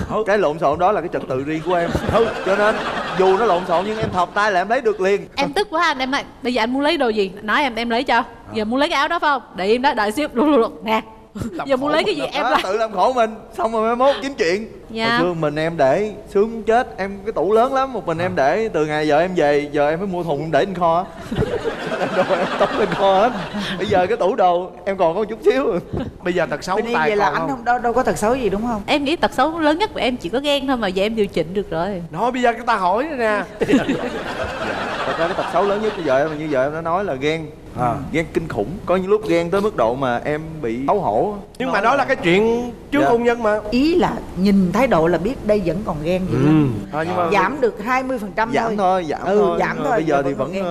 không? Cái lộn xộn đó là cái trật tự riêng của em. Cho nên dù nó lộn xộn nhưng em thọc tay là em lấy được liền. Em tức quá anh, em nói bây giờ anh muốn lấy đồ gì? Nói em em lấy cho. Giờ muốn lấy cái áo đó phải không? Để em đó, đợi xíu. Luôn luôn luôn. Nè. Làm giờ muốn lấy cái gì em lại tự làm khổ mình. Xong rồi mới mốt kiếm chuyện. Dạ. Hồi xưa mình em để sướng chết. Em cái tủ lớn lắm. Một mình em để. Từ ngày giờ em về, giờ em phải mua thùng em để lên kho. Đồ em tống lên kho hết. Bây giờ cái tủ đồ em còn có chút xíu. Bây giờ tật xấu tài vậy là anh không đâu, đâu có tật xấu gì đúng không? Em nghĩ tật xấu lớn nhất của em chỉ có ghen thôi. Mà giờ em điều chỉnh được rồi. Nói bây giờ chúng ta hỏi nữa nè. Thật ra cái tật xấu lớn nhất của vợ em, như vợ em đã nói là ghen. À, ghen kinh khủng. Có những lúc ghen tới mức độ mà em bị xấu hổ. Nhưng nói mà đó là... là cái chuyện trước hôn dạ. nhân mà. Ý là nhìn thái độ là biết đây vẫn còn ghen vậy. Ừ. À, nhưng mà giảm được hai mươi phần trăm thôi. Giảm thôi, giảm ừ, thôi. Giảm thôi. Bây giờ thì vẫn ghen,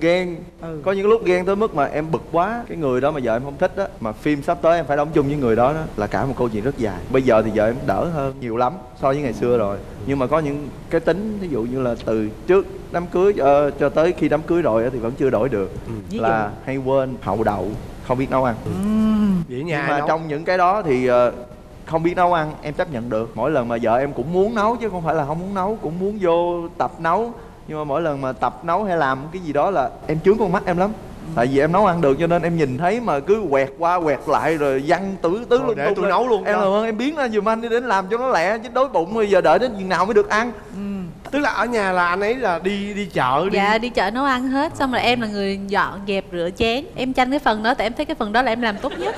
ghen. Ừ. Có những lúc ghen tới mức mà em bực quá. Cái người đó mà vợ em không thích á. Mà phim sắp tới em phải đóng chung với người đó đó. Là cả một câu chuyện rất dài. Bây giờ thì vợ em đỡ hơn nhiều lắm so với ngày xưa rồi. Nhưng mà có những cái tính, ví dụ như là từ trước đám cưới uh, cho tới khi đám cưới rồi thì vẫn chưa đổi được. Ừ. Là À, hay quên, hậu đậu, không biết nấu ăn. Ừ. Vậy nhà nhưng mà nấu. Trong những cái đó thì uh, không biết nấu ăn em chấp nhận được. Mỗi lần mà vợ em cũng muốn nấu chứ không phải là không muốn nấu, cũng muốn vô tập nấu. Nhưng mà mỗi lần mà tập nấu hay làm cái gì đó là em chướng con mắt em lắm. Ừ. Tại vì em nấu ăn được cho nên em nhìn thấy mà cứ quẹt qua quẹt lại rồi văng tứ tứ luôn. Để tôi nấu luôn. Em làm ơn em biến ra giùm anh đi, đến làm cho nó lẹ chứ đói bụng bây giờ đợi đến chừng nào mới được ăn. Ừ. Tức là ở nhà là anh ấy là đi đi chợ đi. Dạ đi chợ nấu ăn hết. Xong rồi em là người dọn dẹp rửa chén. Em tranh cái phần đó tại em thấy cái phần đó là em làm tốt nhất.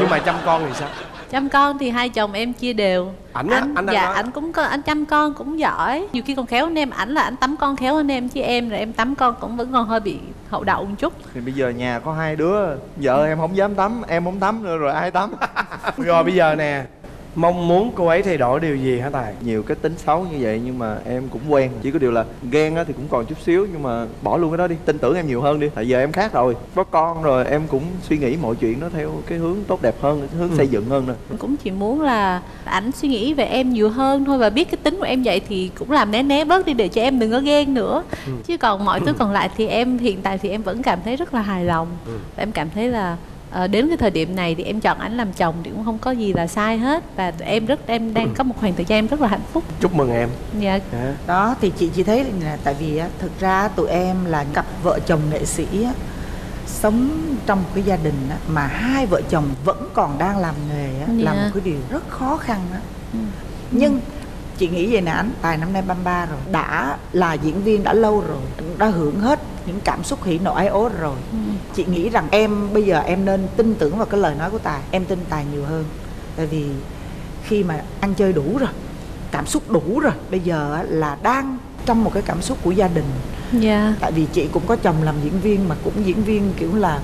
Nhưng mà chăm con thì sao? Chăm con thì hai chồng em chia đều. Ảnh á, anh, anh dạ ảnh cũng có, anh chăm con cũng giỏi. Nhiều khi còn khéo hơn em, ảnh là ảnh tắm con khéo hơn em. Chứ em rồi em tắm con cũng vẫn còn hơi bị hậu đậu một chút. Thì bây giờ nhà có hai đứa, vợ em không dám tắm, em không tắm nữa rồi ai tắm. Rồi bây giờ nè, mong muốn cô ấy thay đổi điều gì hả Tài? Nhiều cái tính xấu như vậy nhưng mà em cũng quen. Chỉ có điều là ghen thì cũng còn chút xíu nhưng mà bỏ luôn cái đó đi. Tin tưởng em nhiều hơn đi. Tại giờ em khác rồi. Có con rồi em cũng suy nghĩ mọi chuyện nó theo cái hướng tốt đẹp hơn, cái hướng ừ. xây dựng hơn rồi. Cũng chỉ muốn là ảnh suy nghĩ về em nhiều hơn thôi. Và biết cái tính của em vậy thì cũng làm né né bớt đi để cho em đừng có ghen nữa. Ừ. Chứ còn mọi thứ còn lại thì em hiện tại thì em vẫn cảm thấy rất là hài lòng. Ừ. Và em cảm thấy là À, đến cái thời điểm này thì em chọn ảnh làm chồng thì cũng không có gì là sai hết. Và em rất em đang có một khoảng thời gian em rất là hạnh phúc. Chúc mừng em. Dạ. Đó thì chị chỉ thấy là tại vì á, thực ra tụi em là cặp vợ chồng nghệ sĩ á, sống trong một cái gia đình á, mà hai vợ chồng vẫn còn đang làm nghề á, dạ. là một cái điều rất khó khăn á. Ừ. Nhưng ừ. chị nghĩ về nè anh, Tài năm nay ba mươi ba rồi, đã là diễn viên đã lâu rồi, đã hưởng hết những cảm xúc hỉ nộ ái ố rồi. Ừ. Chị nghĩ rằng em bây giờ em nên tin tưởng vào cái lời nói của Tài. Em tin Tài nhiều hơn. Tại vì khi mà ăn chơi đủ rồi, cảm xúc đủ rồi, bây giờ là đang trong một cái cảm xúc của gia đình. Dạ. Tại vì chị cũng có chồng làm diễn viên, mà cũng diễn viên kiểu là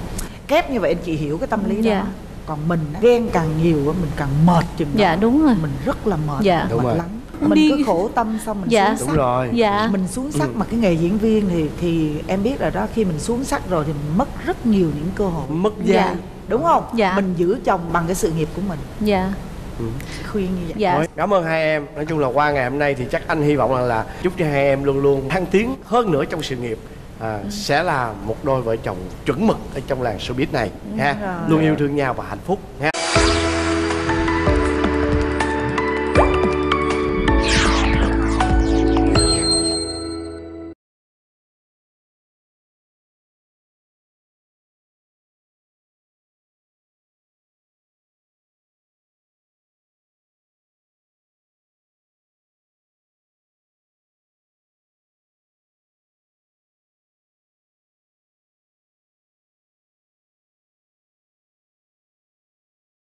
kép như vậy, chị hiểu cái tâm lý dạ. đó. Còn mình ghen càng nhiều mình càng mệt chừng đó. Dạ đúng rồi. Mình rất là mệt, dạ. mệt lắm. Mình đi. cứ khổ tâm xong mình dạ. xuống sắc. Đúng rồi. Dạ. Mình xuống sắc ừ. mà cái nghề diễn viên thì thì em biết rồi đó, khi mình xuống sắc rồi thì mình mất rất nhiều những cơ hội. Mất gia. Dạ. Đúng không? Dạ. Mình giữ chồng bằng cái sự nghiệp của mình. Dạ. Ừ. Khuyên như vậy. Dạ. Cảm ơn hai em. Nói chung là qua ngày hôm nay thì chắc anh hy vọng rằng là chúc cho hai em luôn luôn thăng tiến hơn nữa trong sự nghiệp. À, ừ. Sẽ là một đôi vợ chồng chuẩn mực ở trong làng showbiz này. Đúng ha. Rồi. Luôn yêu thương nhau và hạnh phúc ha.